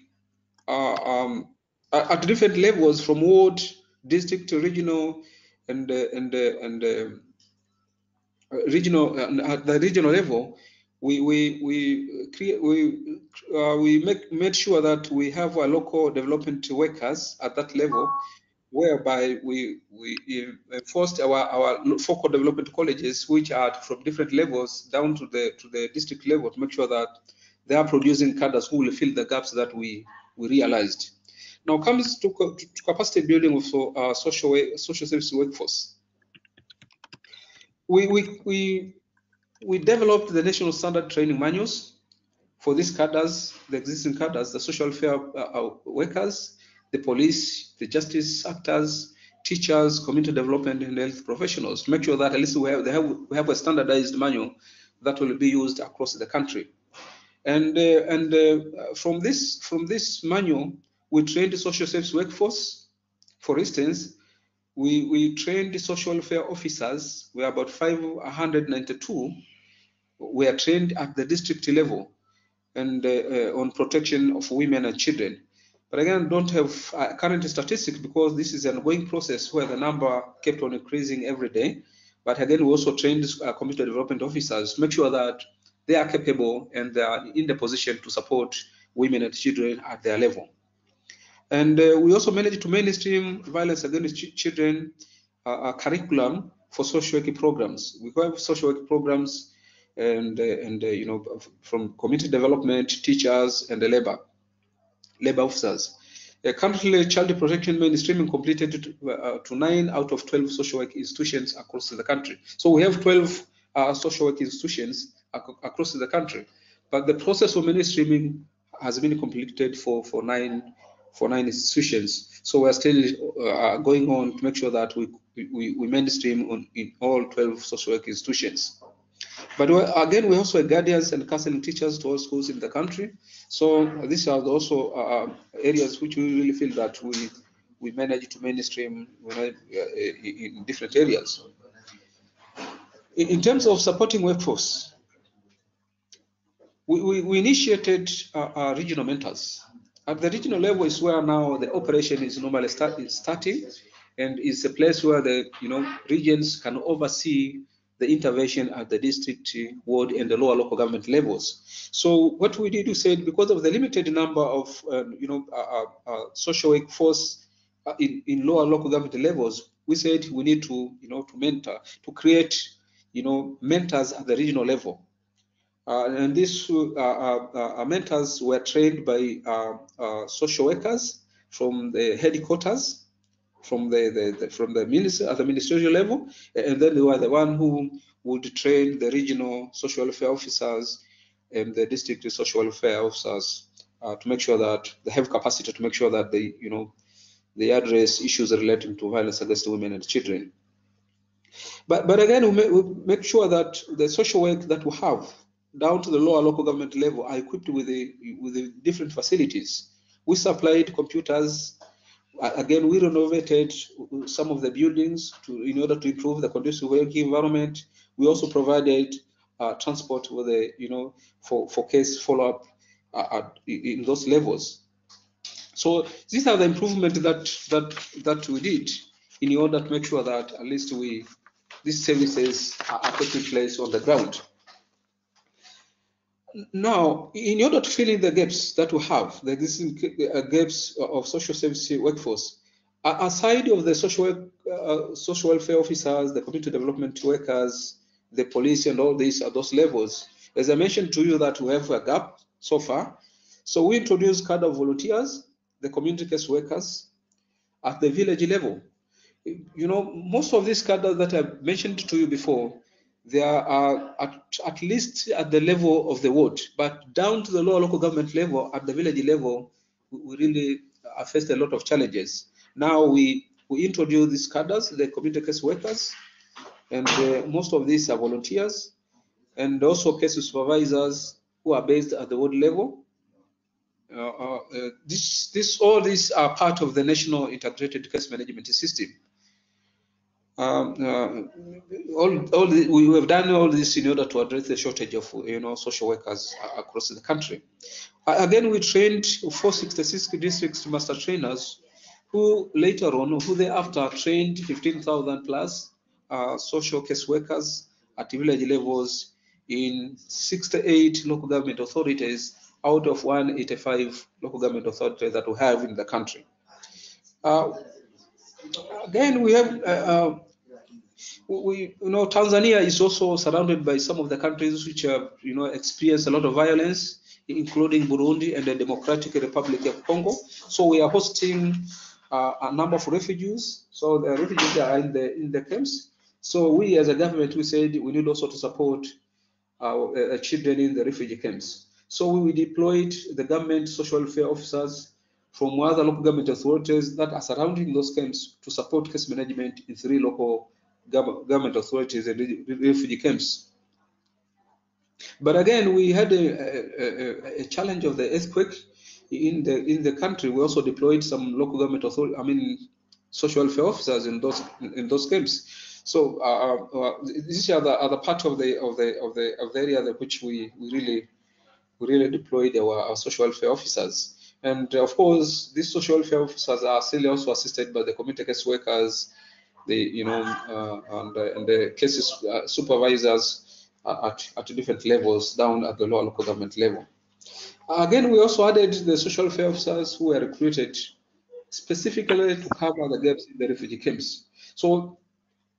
are um, at different levels, from ward, district to regional, and and and uh, regional uh, at the regional level, we we we create we uh, we make made sure that we have our local development workers at that level, whereby we we enforced our our focal development colleges, which are from different levels down to the to the district level, to make sure that they are producing cadres who will fill the gaps that we we realized. Now comes to, to capacity building of uh, social social service workforce. We we we we developed the national standard training manuals for these cadres, the existing cadres, the social welfare uh, workers, the police, the justice actors, teachers, community development, and health professionals. Make sure that at least we have they have we have a standardized manual that will be used across the country. And uh, and uh, from this from this manual, we trained the social service workforce. For instance, we we trained the social welfare officers. We are about five hundred ninety-two. We are trained at the district level, and uh, uh, on protection of women and children. But again, don't have uh, current statistics because this is an ongoing process where the number kept on increasing every day. But again, we also trained uh, community development officers to make sure that they are capable and they are in the position to support women and children at their level. And uh, we also managed to mainstream violence against ch children uh, curriculum for social work programs. We have social work programs, and uh, and uh, you know, from community development, teachers, and the labor labor officers. Uh, currently, child protection mainstreaming completed to, uh, to nine out of twelve social work institutions across the country. So we have twelve uh, social work institutions ac across the country, but the process of mainstreaming has been completed for for nine. for nine institutions. So we're still uh, going on to make sure that we we, we mainstream on, in all twelve social work institutions. But we're, again, we also have guardians and counseling teachers to all schools in the country. So these are also uh, areas which we really feel that we we manage to mainstream in different areas. In, in terms of supporting workforce, we, we, we initiated our, our regional mentors. At the regional level is where now the operation is normally start, is starting, and is a place where the you know regions can oversee the intervention at the district, ward, and the lower local government levels. So what we did, we said, because of the limited number of uh, you know uh, uh, social work force in, in lower local government levels, we said we need to you know to mentor, to create you know mentors at the regional level. Uh, and these uh, uh, uh, mentors were trained by uh, uh, social workers from the headquarters, from the, the, the from the minister at the ministerial level, and then they were the one who would train the regional social welfare officers and the district social welfare officers uh, to make sure that they have capacity to make sure that they you know they address issues relating to violence against women and children. But but again, we, ma we make sure that the social work that we have down to the lower local government level are equipped with the with the different facilities. We supplied computers. Again, we renovated some of the buildings to in order to improve the conducive working environment. We also provided uh, transport with the you know for for case follow up uh, at, in those levels. So these are the improvements that that that we did in order to make sure that at least we these services are taking place on the ground. Now, in order to fill in the gaps that we have, the existing gaps of social service workforce, aside of the social work, uh, social welfare officers, the community development workers, the police, and all these at those levels, as I mentioned to you, that we have a gap so far. So we introduced cadre volunteers, the community case workers, at the village level. You know, most of these cadres that I mentioned to you before, they are at, at least at the level of the ward, but down to the lower local government level, at the village level, we really faced a lot of challenges. Now we, we introduce these cadres, the community case workers, and uh, most of these are volunteers, and also case supervisors who are based at the ward level. Uh, uh, this, this, all these are part of the National Integrated Case Management System. Um, uh, all, all the, we have done all this in order to address the shortage of you know social workers across the country. Again, we trained four hundred sixty-six districts master trainers who later on, who thereafter trained fifteen thousand plus uh, social case workers at village levels in sixty-eight local government authorities out of one hundred eighty-five local government authorities that we have in the country. Uh, again, we have, uh, uh, we, you know, Tanzania is also surrounded by some of the countries which have, you know, experienced a lot of violence, including Burundi and the Democratic Republic of Congo. So we are hosting uh, a number of refugees. So the refugees are in the in the camps. So we, as a government, we said we need also to support our uh, children in the refugee camps. So we deployed the government social welfare officers from other local government authorities that are surrounding those camps to support case management in three local government authorities and refugee camps. But again, we had a, a, a challenge of the earthquake in the in the country. We also deployed some local government authority, I mean, social welfare officers in those in those camps. So uh, uh, these are the other part of the of the of the of the area that which we, we really we really deployed our, our social welfare officers. And of course, these social welfare officers are still also assisted by the community case workers, the you know, uh, and, uh, and the cases uh, supervisors. At, at different levels, down at the lower local government level. Again, we also added the social welfare officers who were recruited specifically to cover the gaps in the refugee camps. So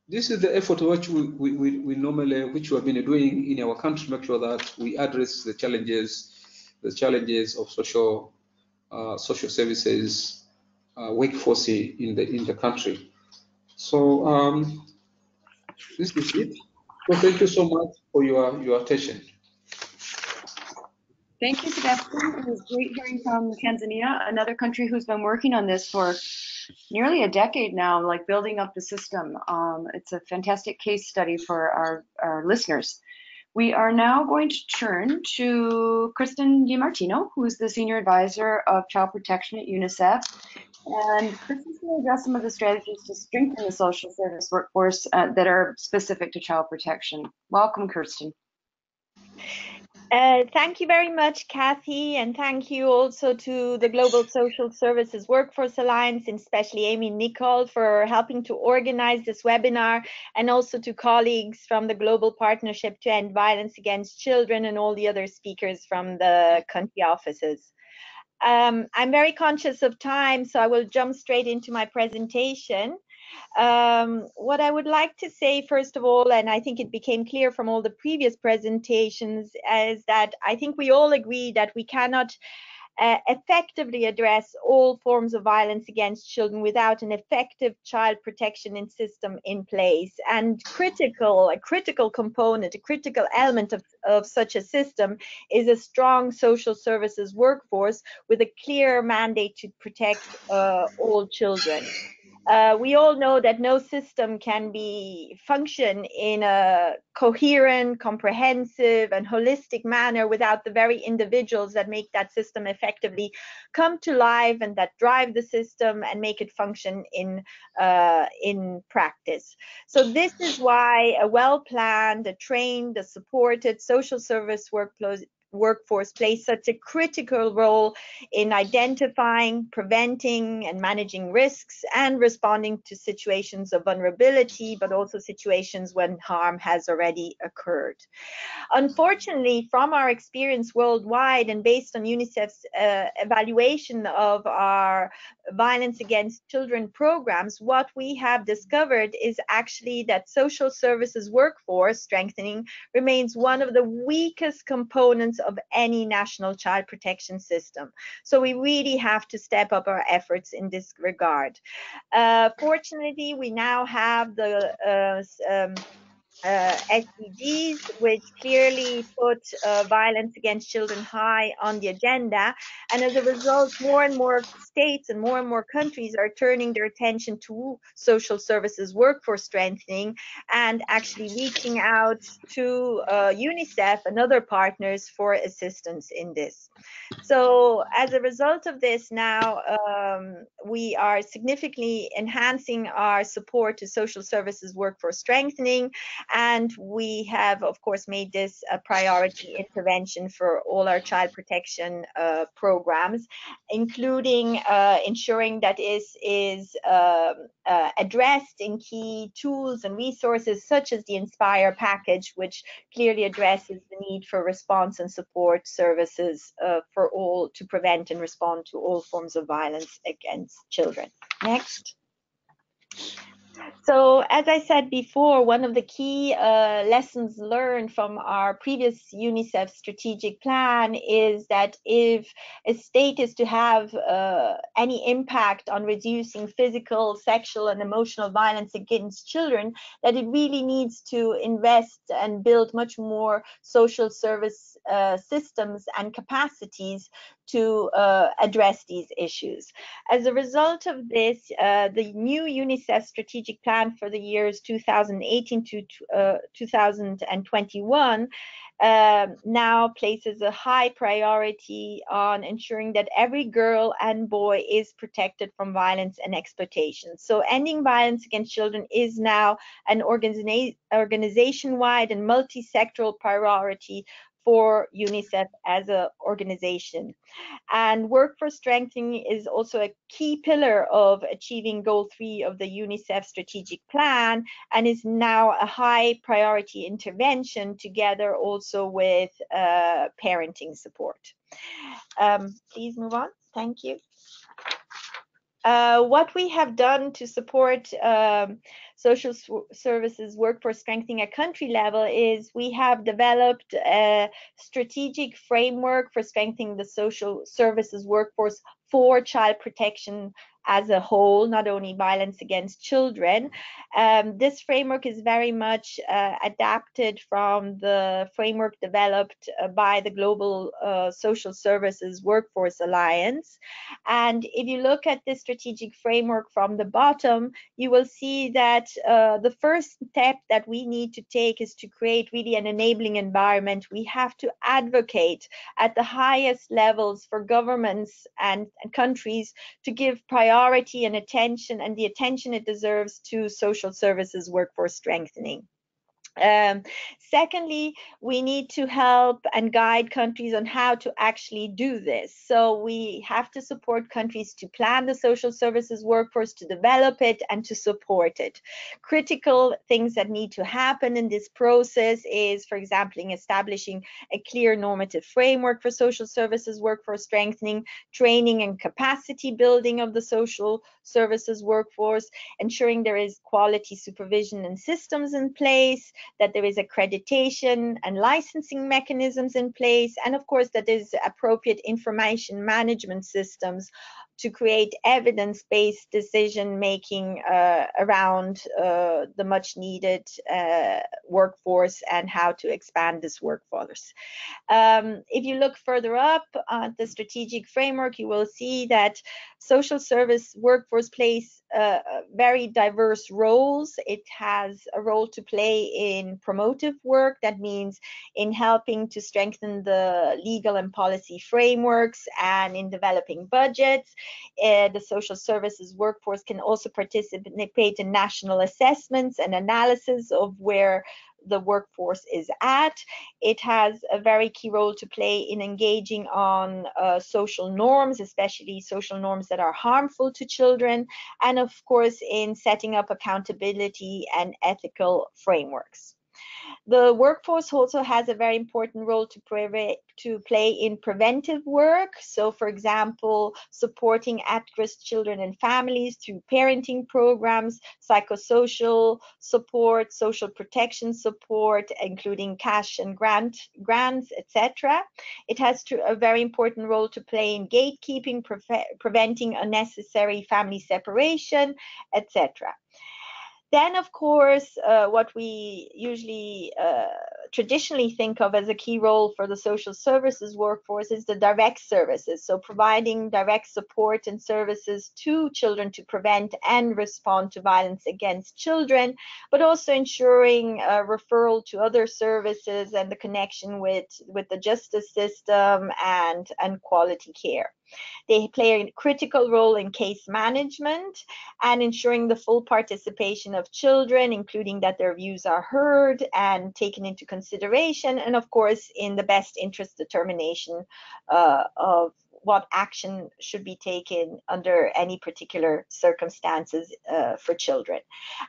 this is the effort which we, we, we normally, which we have been doing in our country, to make sure that we address the challenges, the challenges of social, uh, social services, uh, workforce in the in the country. So um, this is it. So thank you so much for your, your attention. Thank you, Sebastian. It was great hearing from Tanzania, another country who's been working on this for nearly a decade now, like building up the system. Um, it's a fantastic case study for our, our listeners. We are now going to turn to Kristen DiMartino, who is the Senior Advisor of Child Protection at UNICEF. And Kristen's going to address some of the strategies to strengthen the social service workforce uh, that are specific to child protection. Welcome, Kristen. Uh, thank you very much, Kathy, and thank you also to the Global Social Services Workforce Alliance, and especially Amy and Nicole for helping to organize this webinar, and also to colleagues from the Global Partnership to End Violence Against Children and all the other speakers from the country offices. Um, I'm very conscious of time, so I will jump straight into my presentation. Um, what I would like to say, first of all, and I think it became clear from all the previous presentations, is that I think we all agree that we cannot uh, effectively address all forms of violence against children without an effective child protection system in place. And critical, a critical component, a critical element of, of such a system is a strong social services workforce with a clear mandate to protect uh, all children. Uh, we all know that no system can be function in a coherent, comprehensive, and holistic manner without the very individuals that make that system effectively come to life and that drive the system and make it function in uh, in practice. So this is why a well-planned, a trained, a supported social service workforce workforce plays such a critical role in identifying, preventing, and managing risks, and responding to situations of vulnerability, but also situations when harm has already occurred. Unfortunately, from our experience worldwide, and based on UNICEF's uh, evaluation of our violence against children programs, what we have discovered is actually that social services workforce strengthening remains one of the weakest components of any national child protection system. So we really have to step up our efforts in this regard. Uh, fortunately, we now have the uh, um, Uh, S D Gs, which clearly put uh, violence against children high on the agenda, and as a result, more and more states and more and more countries are turning their attention to social services workforce strengthening and actually reaching out to uh, UNICEF and other partners for assistance in this. So as a result of this, now um, we are significantly enhancing our support to social services workforce strengthening, And we have, of course, made this a priority intervention for all our child protection uh, programs, including uh, ensuring that is is uh, uh, addressed in key tools and resources, such as the INSPIRE package, which clearly addresses the need for response and support services uh, for all to prevent and respond to all forms of violence against children. Next. So, as I said before, one of the key uh, lessons learned from our previous UNICEF strategic plan is that if a state is to have uh, any impact on reducing physical, sexual, and emotional violence against children, that it really needs to invest and build much more social service uh, systems and capacities to uh, address these issues. As a result of this, uh, the new UNICEF strategic plan for the years two thousand eighteen to uh, two thousand twenty-one uh, now places a high priority on ensuring that every girl and boy is protected from violence and exploitation. So Ending Violence Against Children is now an organiza- organization-wide and multi-sectoral priority for UNICEF as an organization. And work for strengthening is also a key pillar of achieving goal three of the UNICEF strategic plan, and is now a high priority intervention, together also with uh, parenting support. Um, please move on. Thank you. Uh, what we have done to support um, social services workforce strengthening at country level is we have developed a strategic framework for strengthening the social services workforce for child protection as a whole, not only violence against children. Um, this framework is very much uh, adapted from the framework developed uh, by the Global uh, Social Services Workforce Alliance. And if you look at this strategic framework from the bottom, you will see that uh, the first step that we need to take is to create really an enabling environment. We have to advocate at the highest levels for governments and, and countries to give priority priority and attention and the attention it deserves to social services workforce strengthening. Um, secondly, we need to help and guide countries on how to actually do this. So we have to support countries to plan the social services workforce, to develop it and to support it. Critical things that need to happen in this process is, for example, in establishing a clear normative framework for social services workforce strengthening, training and capacity building of the social services workforce, ensuring there is quality supervision and systems in place, that there is accreditation and licensing mechanisms in place, and of course that there's appropriate information management systems to create evidence-based decision-making uh, around uh, the much-needed uh, workforce and how to expand this workforce. Um, if you look further up at the strategic framework, you will see that social service workforce plays uh, very diverse roles. It has a role to play in promotive work, that means in helping to strengthen the legal and policy frameworks and in developing budgets. Uh, the social services workforce can also participate in national assessments and analysis of where the workforce is at. It has a very key role to play in engaging on uh, social norms, especially social norms that are harmful to children, and of course in setting up accountability and ethical frameworks. The workforce also has a very important role to, pre to play in preventive work. So, for example, supporting at-risk children and families through parenting programs, psychosocial support, social protection support, including cash and grant, grants, et cetera. It has to, a very important role to play in gatekeeping, pre preventing unnecessary family separation, et cetera. Then, of course, uh, what we usually uh, traditionally think of as a key role for the social services workforce is the direct services. So providing direct support and services to children to prevent and respond to violence against children, but also ensuring uh, referral to other services and the connection with, with the justice system and, and quality care. They play a critical role in case management and ensuring the full participation of children, including that their views are heard and taken into consideration, and of course in the best interest determination uh, of what action should be taken under any particular circumstances uh, for children.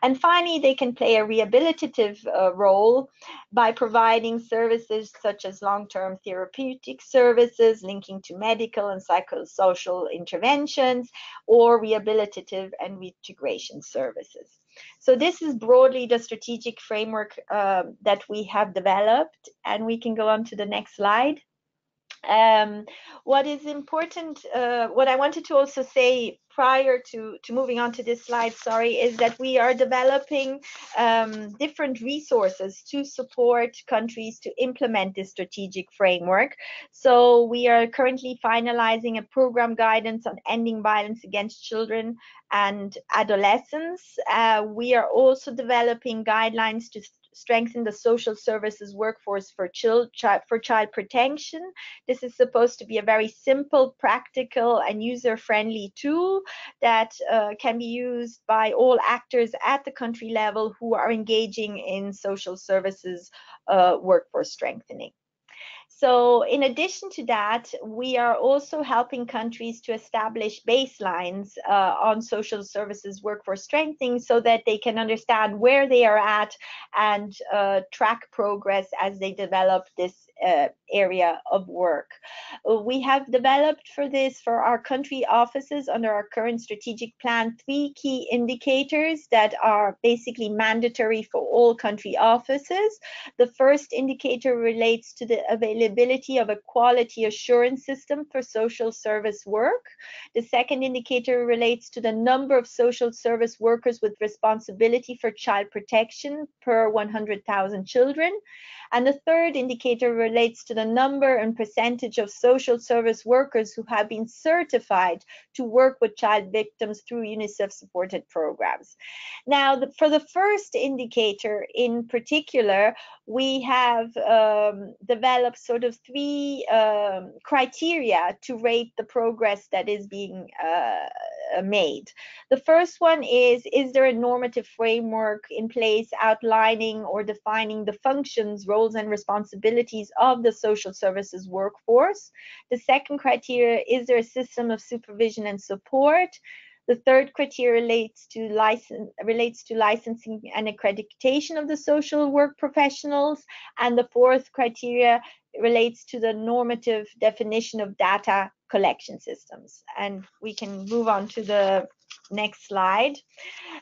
And finally, they can play a rehabilitative uh, role by providing services such as long-term therapeutic services, linking to medical and psychosocial interventions, or rehabilitative and reintegration services. So this is broadly the strategic framework uh, that we have developed, and we can go on to the next slide. Um, what is important, uh, what I wanted to also say prior to, to moving on to this slide, sorry, is that we are developing um, different resources to support countries to implement this strategic framework. So we are currently finalizing a program guidance on ending violence against children and adolescents. Uh, we are also developing guidelines to strengthen the social services workforce for child, child for child protection. This is supposed to be a very simple, practical, and user-friendly tool that uh, can be used by all actors at the country level who are engaging in social services uh, workforce strengthening. So in addition to that, we are also helping countries to establish baselines uh, on social services workforce strengthening so that they can understand where they are at and uh, track progress as they develop this uh, area of work. We have developed for this, for our country offices under our current strategic plan, three key indicators that are basically mandatory for all country offices. The first indicator relates to the availability Availability of a quality assurance system for social service work. The second indicator relates to the number of social service workers with responsibility for child protection per one hundred thousand children. And the third indicator relates to the number and percentage of social service workers who have been certified to work with child victims through UNICEF supported programs. Now, the, for the first indicator in particular, we have um, developed sort of three um, criteria to rate the progress that is being uh, made. the first one is, is there a normative framework in place outlining or defining the functions, roles, and responsibilities of the social services workforce? The second criteria, is there a system of supervision and support? The third criteria relates to, license, relates to licensing and accreditation of the social work professionals. And the fourth criteria relates to the normative definition of data collection systems. And we can move on to the next slide.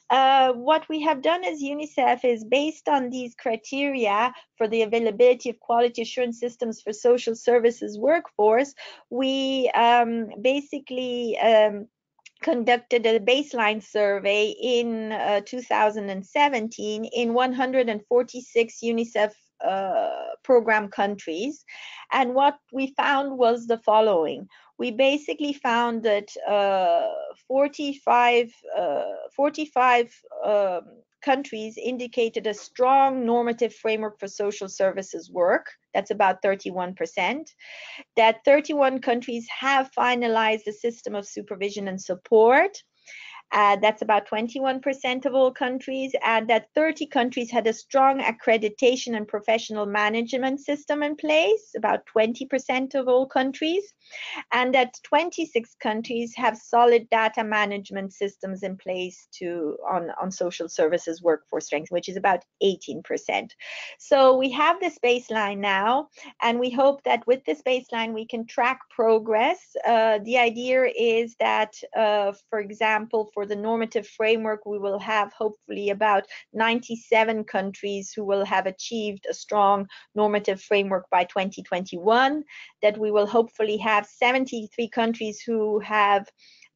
Uh, what we have done as UNICEF is, based on these criteria for the availability of quality assurance systems for social services workforce, we um, basically um, conducted a baseline survey in uh, two thousand seventeen in one hundred forty-six UNICEF uh, program countries. And what we found was the following. We basically found that uh, forty-five, uh, forty-five um, countries indicated a strong normative framework for social services work. That's about thirty-one percent. That thirty-one countries have finalized the system of supervision and support. Uh, that's about twenty-one percent of all countries, and that thirty countries had a strong accreditation and professional management system in place, about twenty percent of all countries, and that twenty-six countries have solid data management systems in place to on, on social services workforce strength, which is about eighteen percent. So we have this baseline now, and we hope that with this baseline, we can track progress. Uh, the idea is that, uh, for example, for For the normative framework, we will have hopefully about ninety-seven countries who will have achieved a strong normative framework by twenty twenty-one, that we will hopefully have seventy-three countries who have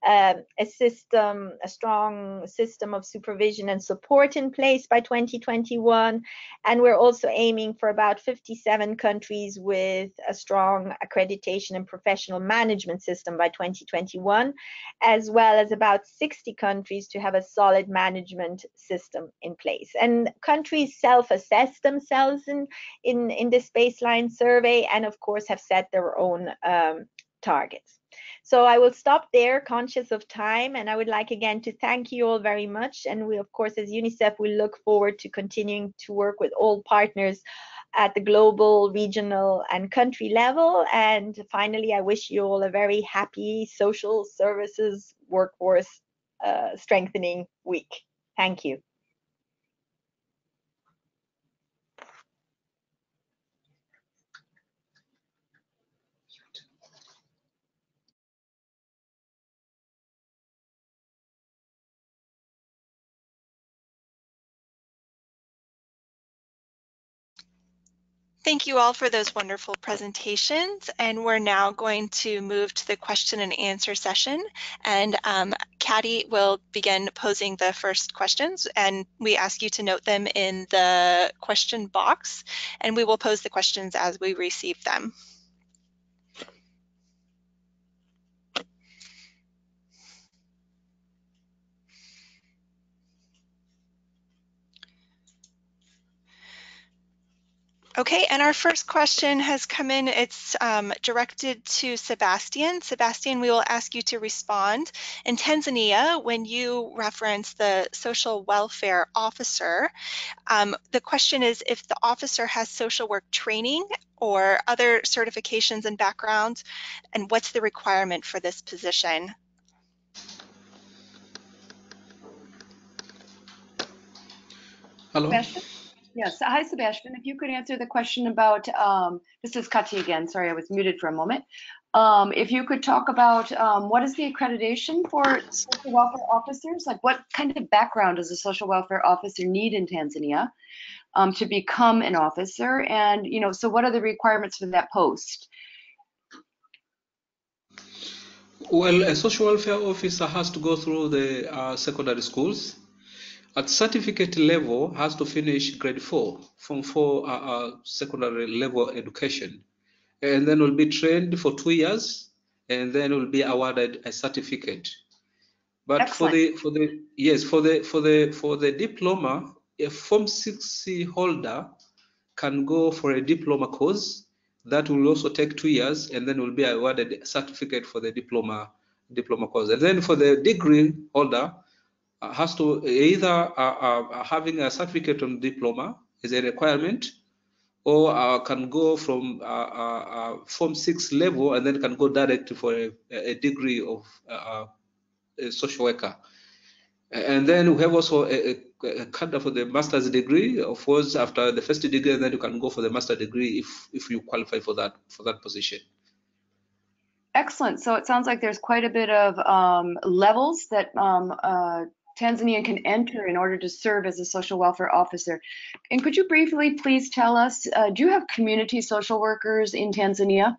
Um, a system, a strong system of supervision and support in place by twenty twenty-one. And we're also aiming for about fifty-seven countries with a strong accreditation and professional management system by twenty twenty-one, as well as about sixty countries to have a solid management system in place. And countries self-assess themselves in, in, in this baseline survey and, of course, have set their own um, targets. So I will stop there, conscious of time, and I would like again to thank you all very much. And we, of course, as UNICEF, we look forward to continuing to work with all partners at the global, regional, and country level. And finally, I wish you all a very happy social services workforce uh, strengthening week. Thank you. Thank you all for those wonderful presentations, and we're now going to move to the question and answer session, and um, Caddy will begin posing the first questions, and we ask you to note them in the question box, and we will pose the questions as we receive them. Okay, and our first question has come in. It's um, directed to Sebastian. Sebastian, we will ask you to respond. In Tanzania, when you reference the social welfare officer, um, the question is if the officer has social work training or other certifications and backgrounds, and what's the requirement for this position? Hello. Sebastian? Yes, hi Sebastian, if you could answer the question about, um, this is Kati again, sorry I was muted for a moment. Um, if you could talk about um, what is the accreditation for social welfare officers? Like what kind of background does a social welfare officer need in Tanzania um, to become an officer? And, you know, so what are the requirements for that post? Well, a social welfare officer has to go through the uh, secondary schools. At certificate level, has to finish grade four, form four uh, uh, secondary level education, and then will be trained for two years, and then will be awarded a certificate. But Excellent. for the for the yes for the for the for the diploma, a form six holder can go for a diploma course that will also take two years, and then will be awarded a certificate for the diploma diploma course. And then for the degree holder, Uh, has to either uh, uh, having a certificate on diploma is a requirement, or uh, can go from uh, uh, form six level and then can go direct for a, a degree of uh, a social worker. And then we have also a, a, a cadre for the master's degree. Of course, after the first degree, and then you can go for the master's degree if if you qualify for that for that position. Excellent. So it sounds like there's quite a bit of um, levels that um, uh, Tanzania can enter in order to serve as a social welfare officer. And could you briefly please tell us, uh, do you have community social workers in Tanzania?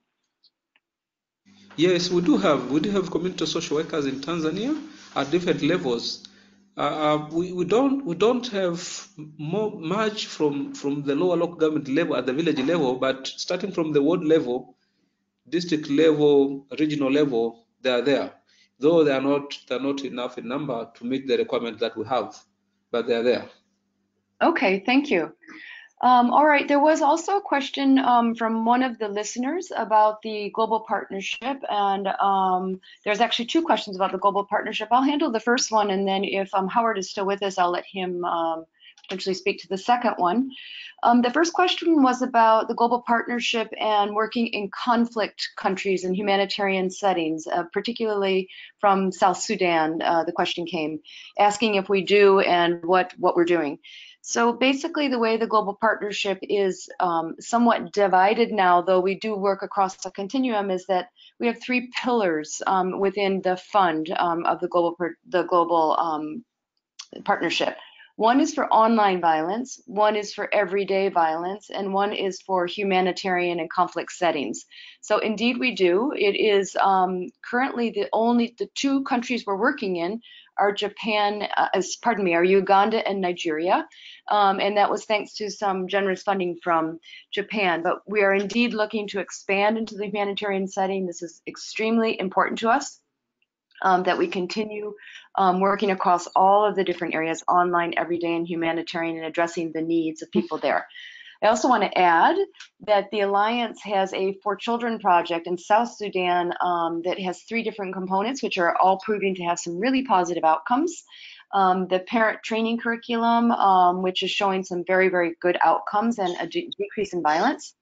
Yes, we do have. We do have community social workers in Tanzania at different levels. Uh, we, we don't we don't have more, much from, from the lower local government level at the village level, but starting from the ward level, district level, regional level, they are there. Though they are not, they are not enough in number to meet the requirement that we have, but they are there. Okay, thank you. Um, all right, there was also a question um, from one of the listeners about the global partnership, and um, there's actually two questions about the global partnership. I'll handle the first one, and then if um, Howard is still with us, I'll let him um, potentially speak to the second one. Um, the first question was about the global partnership and working in conflict countries and humanitarian settings, uh, particularly from South Sudan. Uh, the question came, asking if we do and what, what we're doing. So basically the way the global partnership is um, somewhat divided now, though we do work across a continuum, is that we have three pillars um, within the fund um, of the global, the global um, partnership. One is for online violence, one is for everyday violence, and one is for humanitarian and conflict settings. So indeed we do. It is um, currently the only, the two countries we're working in are Japan, uh, pardon me, are Uganda and Nigeria. Um, and that was thanks to some generous funding from Japan. But we are indeed looking to expand into the humanitarian setting. This is extremely important to us. Um, that we continue um, working across all of the different areas, online, everyday, and humanitarian, and addressing the needs of people there. I also want to add that the Alliance has a For Children project in South Sudan um, that has three different components, which are all proving to have some really positive outcomes. Um, the parent training curriculum, um, which is showing some very, very good outcomes and a de decrease in violence.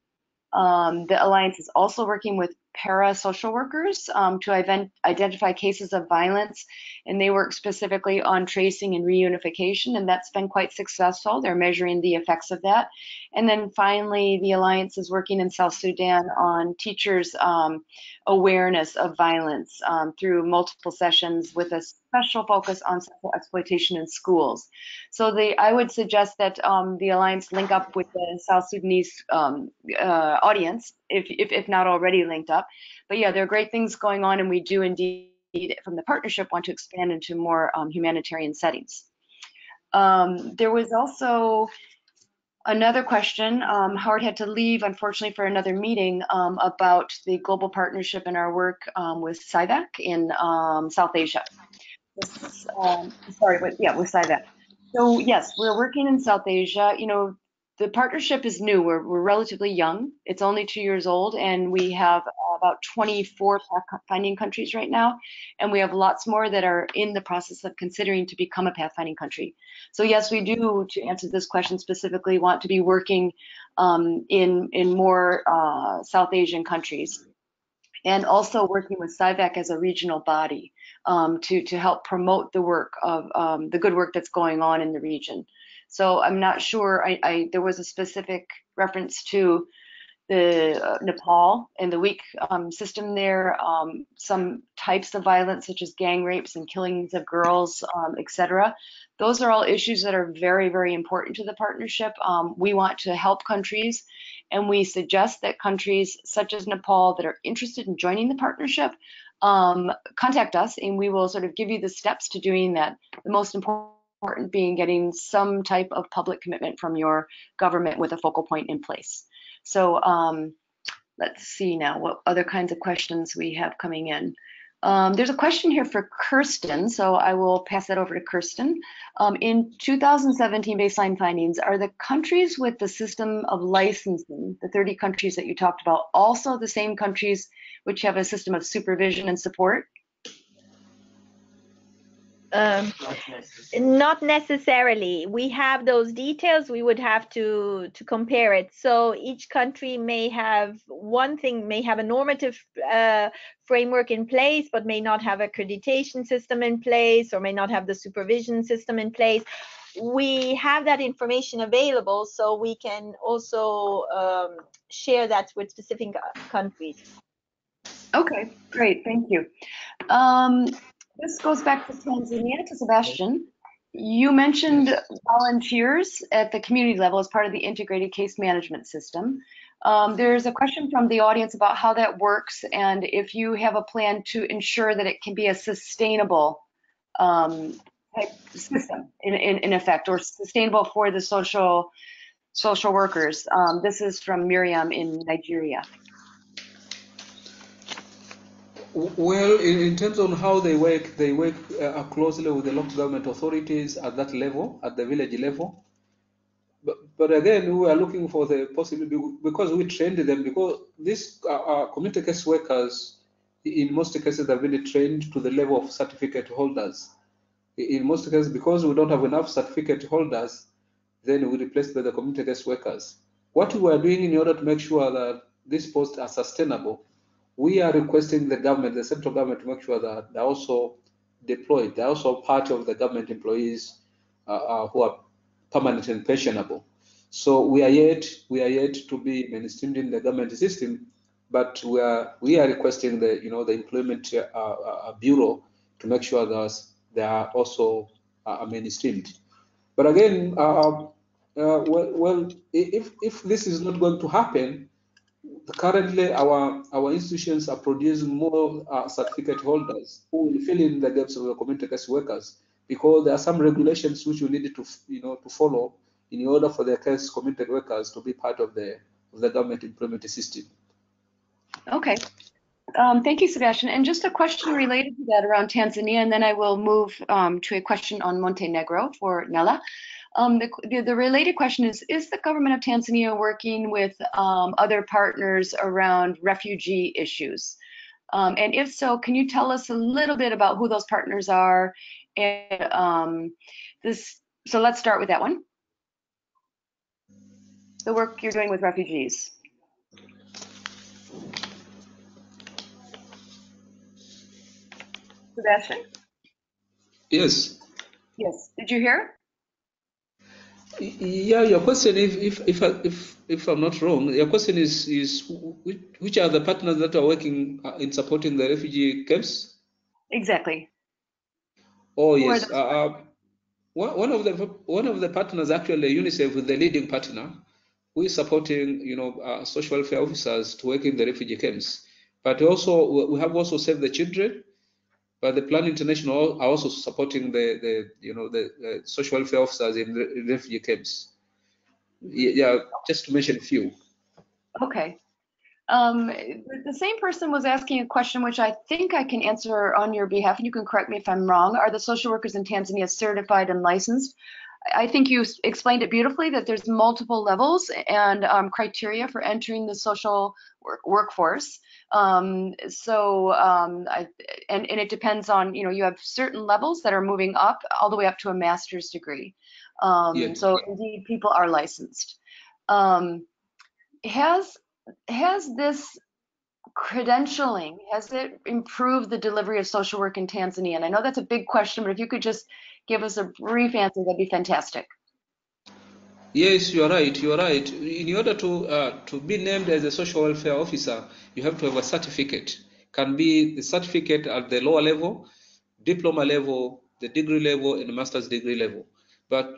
Um, the Alliance is also working with parasocial workers um, to event identify cases of violence, and they work specifically on tracing and reunification, and that's been quite successful. They're measuring the effects of that. And then finally, the Alliance is working in South Sudan on teachers' um, awareness of violence um, through multiple sessions with a special focus on sexual exploitation in schools. So the, I would suggest that um, the Alliance link up with the South Sudanese um, uh, audience, if, if, if not already linked up. But yeah, there are great things going on, and we do indeed from the partnership want to expand into more um, humanitarian settings. Um, there was also another question, um, Howard had to leave, unfortunately, for another meeting um, about the global partnership and our work um, with S I V A C in um, South Asia. This, um, sorry, but yeah, with S I V A C. So yes, we're working in South Asia. You know, the partnership is new. We're, we're relatively young. It's only two years old, and we have about twenty-four pathfinding countries right now, and we have lots more that are in the process of considering to become a pathfinding country. So yes, we do, to answer this question specifically, want to be working um, in, in more uh, South Asian countries, and also working with S I V A C as a regional body um, to, to help promote the work of um, the good work that's going on in the region. So I'm not sure, I, I, there was a specific reference to the uh, Nepal and the weak um, system there, um, some types of violence such as gang rapes and killings of girls, um, et cetera. Those are all issues that are very, very important to the partnership. Um, we want to help countries, and we suggest that countries such as Nepal that are interested in joining the partnership um, contact us, and we will sort of give you the steps to doing that. The most important important being getting some type of public commitment from your government with a focal point in place. So um, let's see now what other kinds of questions we have coming in. Um, there's a question here for Kirsten, so I will pass that over to Kirsten. Um, in two thousand seventeen baseline findings, are the countries with the system of licensing, the thirty countries that you talked about, also the same countries which have a system of supervision and support? Um, not necessarily. Not necessarily. We have those details. We would have to to compare it. So each country may have one thing, may have a normative uh, framework in place, but may not have accreditation system in place, or may not have the supervision system in place. We have that information available, so we can also um, share that with specific countries. Okay, great. Thank you. Um, This goes back to Tanzania, to Sebastian. You mentioned volunteers at the community level as part of the integrated case management system. Um, there's a question from the audience about how that works and if you have a plan to ensure that it can be a sustainable um, type system in, in, in effect, or sustainable for the social, social workers. Um, this is from Miriam in Nigeria. Well, in terms of how they work, they work uh, closely with the local government authorities at that level, at the village level. But, but again, we are looking for the possibility, because we trained them, because these uh, community case workers, in most cases, are really trained to the level of certificate holders. In most cases, because we don't have enough certificate holders, then we replace them with the community case workers. What we are doing in order to make sure that these posts are sustainable, we are requesting the government, the central government, to make sure that they're also deployed. They're also part of the government employees uh, who are permanent and pensionable. So we are yet we are yet to be mainstreamed in the government system, but we are we are requesting the you know the employment uh, uh, bureau to make sure that they are also uh, mainstreamed. But again, uh, uh, well, well, if if this is not going to happen. Currently, our our institutions are producing more uh, certificate holders who will fill in the gaps of the community case workers, because there are some regulations which you need to you know to follow in order for the case community workers to be part of the of the government employment system. Okay, Um, thank you, Sebastian. And just a question related to that around Tanzania, and then I will move um, to a question on Montenegro for Nela. Um, the, the, the related question is, is the government of Tanzania working with um, other partners around refugee issues? Um, and if so, can you tell us a little bit about who those partners are? And um, this, so let's start with that one. The work you're doing with refugees. Sebastian? Yes. Yes, did you hear? Yeah, your question, if if if, if, if I'm not wrong, your question is, is which, which are the partners that are working in supporting the refugee camps? Exactly. Oh, who yes. Uh, one, one, of the, one of the partners, actually, UNICEF is the leading partner, who is supporting, you know, uh, social welfare officers to work in the refugee camps. But also, we have also Save the Children, but the Plan International are also supporting the, the you know, the, the social welfare officers in the refugee camps. Yeah, just to mention a few. Okay. Um, the same person was asking a question which I think I can answer on your behalf, and you can correct me if I'm wrong. Are the social workers in Tanzania certified and licensed? I think you explained it beautifully, that there's multiple levels and um, criteria for entering the social work workforce. Um, so, um, I, and, and it depends on, you know, you have certain levels that are moving up all the way up to a master's degree. Um, yeah. So indeed, people are licensed. Um, has, has this credentialing, has it improved the delivery of social work in Tanzania? And I know that's a big question, but if you could just give us a brief answer, that'd be fantastic. Yes, you are right. You are right. In order to uh, to be named as a social welfare officer, you have to have a certificate. Can be the certificate at the lower level, diploma level, the degree level, and master's degree level. But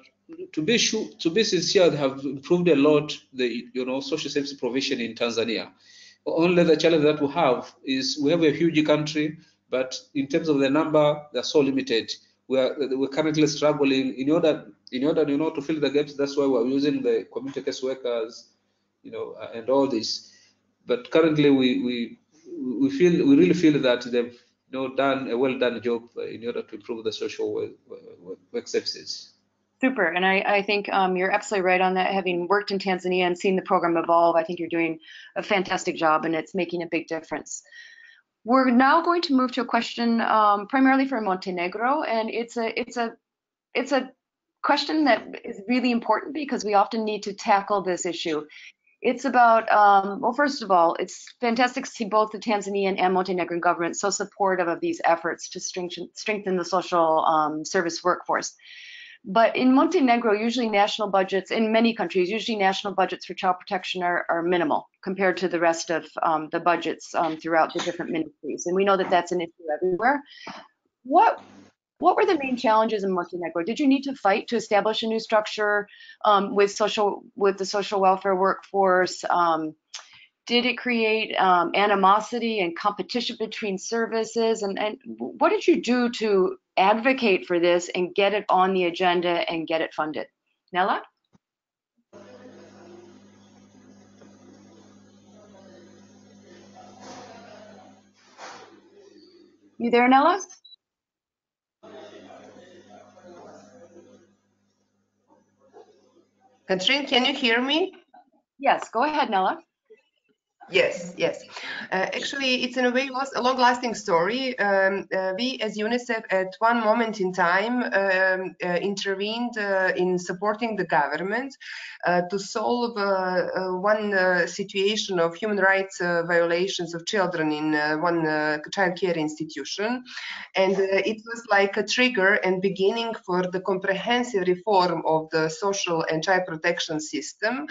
to be sure, to be sincere, they have improved a lot the you know social service provision in Tanzania. Only the challenge that we have is we have a huge country, but in terms of the number, they're so limited. We are we're currently struggling in order in order you know to fill the gaps. That's why we're using the community case workers, you know, and all this. But currently, we we we feel we really feel that they've you know done a well done job in order to improve the social work, work, work services. Super, and I, I think um, you're absolutely right on that. Having worked in Tanzania and seen the program evolve, I think you're doing a fantastic job, and it's making a big difference. We're now going to move to a question um, primarily for Montenegro, and it's a it's a it's a question that is really important because we often need to tackle this issue. It's about um, well, first of all, it's fantastic to see both the Tanzanian and Montenegrin government so supportive of these efforts to strengthen strengthen the social um, service workforce. But in Montenegro, usually national budgets, in many countries, usually national budgets for child protection are, are minimal compared to the rest of um, the budgets um, throughout the different ministries. And we know that that's an issue everywhere. What, what were the main challenges in Montenegro? Did you need to fight to establish a new structure um, with, social, with the social welfare workforce? Um, did it create um, animosity and competition between services? And, and what did you do to advocate for this and get it on the agenda and get it funded? Nela? You there, Nela? Catherine, can you hear me? Yes, go ahead, Nela. Yes, yes. Uh, actually, it's in a way was a long-lasting story. Um, uh, we, as UNICEF, at one moment in time, um, uh, intervened uh, in supporting the government uh, to solve uh, uh, one uh, situation of human rights uh, violations of children in uh, one uh, childcare institution, and uh, it was like a trigger and beginning for the comprehensive reform of the social and child protection system,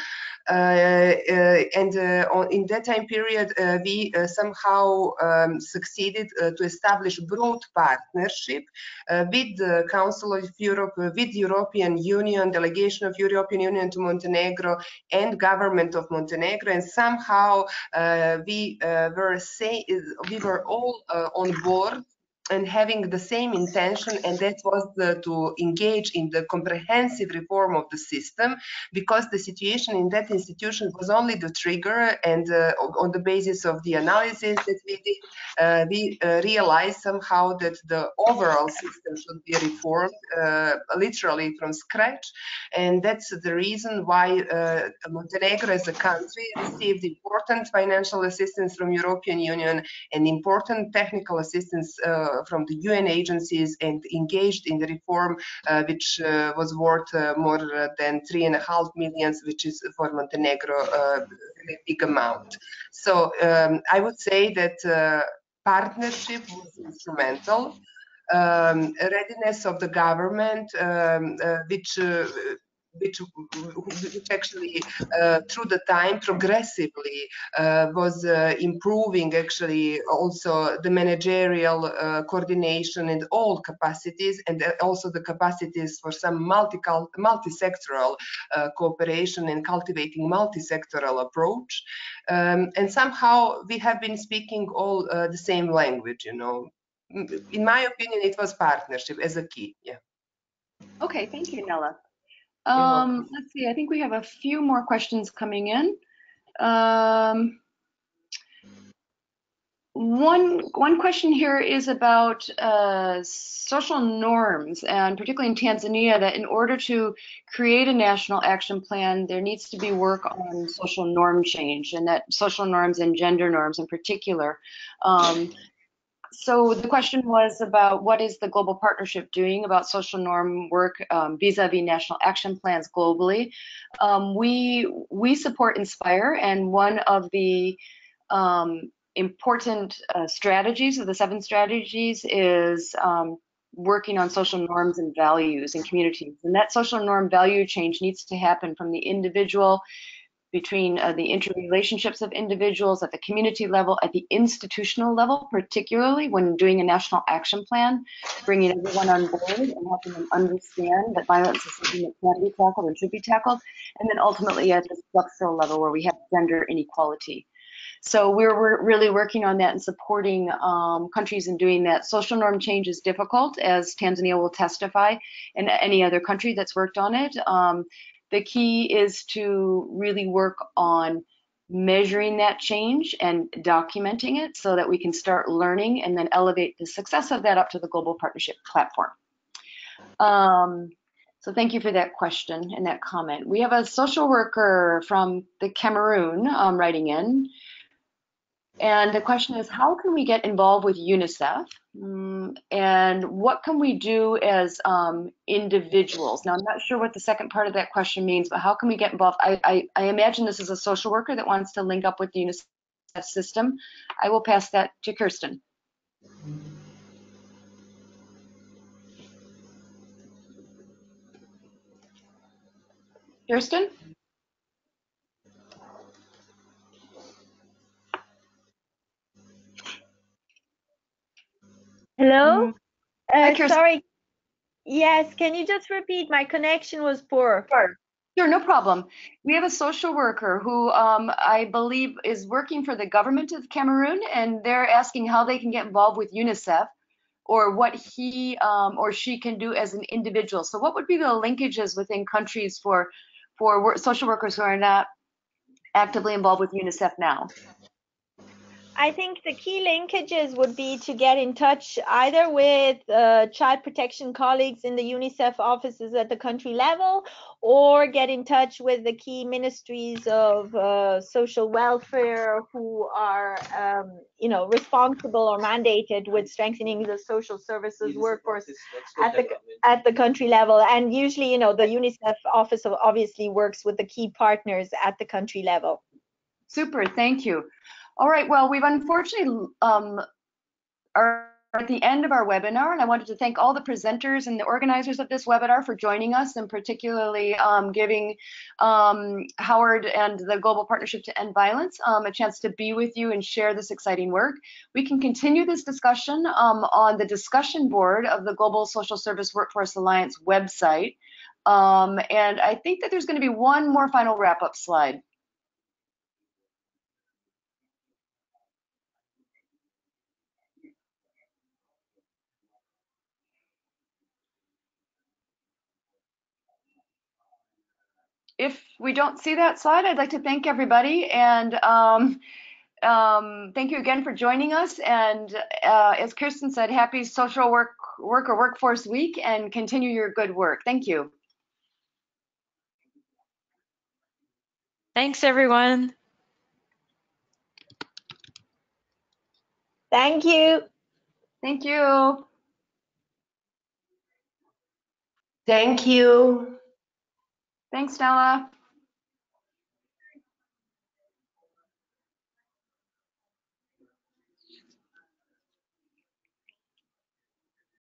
uh, uh, and uh, in that time period, uh, we uh, somehow um, succeeded uh, to establish broad partnership uh, with the Council of Europe, uh, with European Union, delegation of European Union to Montenegro, and government of Montenegro. And somehow uh, we uh, were say we were all uh, on board and having the same intention, and that was the, to engage in the comprehensive reform of the system, because the situation in that institution was only the trigger, and uh, on the basis of the analysis that we did, uh, we uh, realized somehow that the overall system should be reformed uh, literally from scratch, and that's the reason why uh, Montenegro as a country received important financial assistance from European Union and important technical assistance uh, from the U N agencies, and engaged in the reform uh, which uh, was worth uh, more than three and a half millions, which is for Montenegro uh, a big amount. So um, I would say that uh, partnership was instrumental, um, readiness of the government, um, uh, which uh, Which, which actually uh, through the time progressively uh, was uh, improving actually also the managerial uh, coordination in all capacities, and also the capacities for some multi multi-sectoral uh, cooperation and cultivating multi-sectoral approach. Um, and somehow we have been speaking all uh, the same language, you know. In my opinion, it was partnership as a key, yeah. Okay, thank you, Nela. Um, let's see, I think we have a few more questions coming in. Um, one, one question here is about uh, social norms, and particularly in Tanzania, that in order to create a national action plan, there needs to be work on social norm change, and that social norms and gender norms in particular. Um, So the question was about what is the global partnership doing about social norm work um, vis-a-vis national action plans globally. Um, we we support INSPIRE, and one of the um, important uh, strategies of the seven strategies is um, working on social norms and values in communities. And that social norm value change needs to happen from the individual, between uh, the interrelationships of individuals at the community level, at the institutional level, particularly when doing a national action plan, bringing everyone on board and helping them understand that violence is something that can be tackled and should be tackled, and then ultimately at the structural level where we have gender inequality. So we're, we're really working on that and supporting um, countries in doing that. Social norm change is difficult, as Tanzania will testify, and any other country that's worked on it. Um, The key is to really work on measuring that change and documenting it so that we can start learning and then elevate the success of that up to the global partnership platform. Um, so thank you for that question and that comment. We have a social worker from the Cameroon um, writing in. And the question is, how can we get involved with UNICEF? Mm, and what can we do as um, individuals? Now, I'm not sure what the second part of that question means, but how can we get involved? I, I, I imagine this is a social worker that wants to link up with the UNICEF system. I will pass that to Kirsten. Kirsten? Hello? Mm-hmm. uh, sorry. Yes, can you just repeat? My connection was poor. Sure. Sure, no problem. We have a social worker who um, I believe is working for the government of Cameroon, and they're asking how they can get involved with UNICEF, or what he um, or she can do as an individual. So what would be the linkages within countries for, for work, social workers who are not actively involved with UNICEF now? I think the key linkages would be to get in touch either with uh, child protection colleagues in the UNICEF offices at the country level, or get in touch with the key ministries of uh, social welfare who are um, you know, responsible or mandated with strengthening the social services UNICEF workforce at the, at the country level. And usually, you know, the UNICEF office obviously works with the key partners at the country level. Super, thank you. All right, well, we've unfortunately um, are at the end of our webinar, and I wanted to thank all the presenters and the organizers of this webinar for joining us, and particularly um, giving um, Howard and the Global Partnership to End Violence um, a chance to be with you and share this exciting work. We can continue this discussion um, on the discussion board of the Global Social Service Workforce Alliance website, um, and I think that there's going to be one more final wrap-up slide. if we don't see that slide, I'd like to thank everybody, and um, um, thank you again for joining us. And uh, as Kristen said, happy Social Work Work or Workforce Week, and continue your good work. Thank you. Thanks, everyone. Thank you. Thank you. Thank you. Thanks, Nela.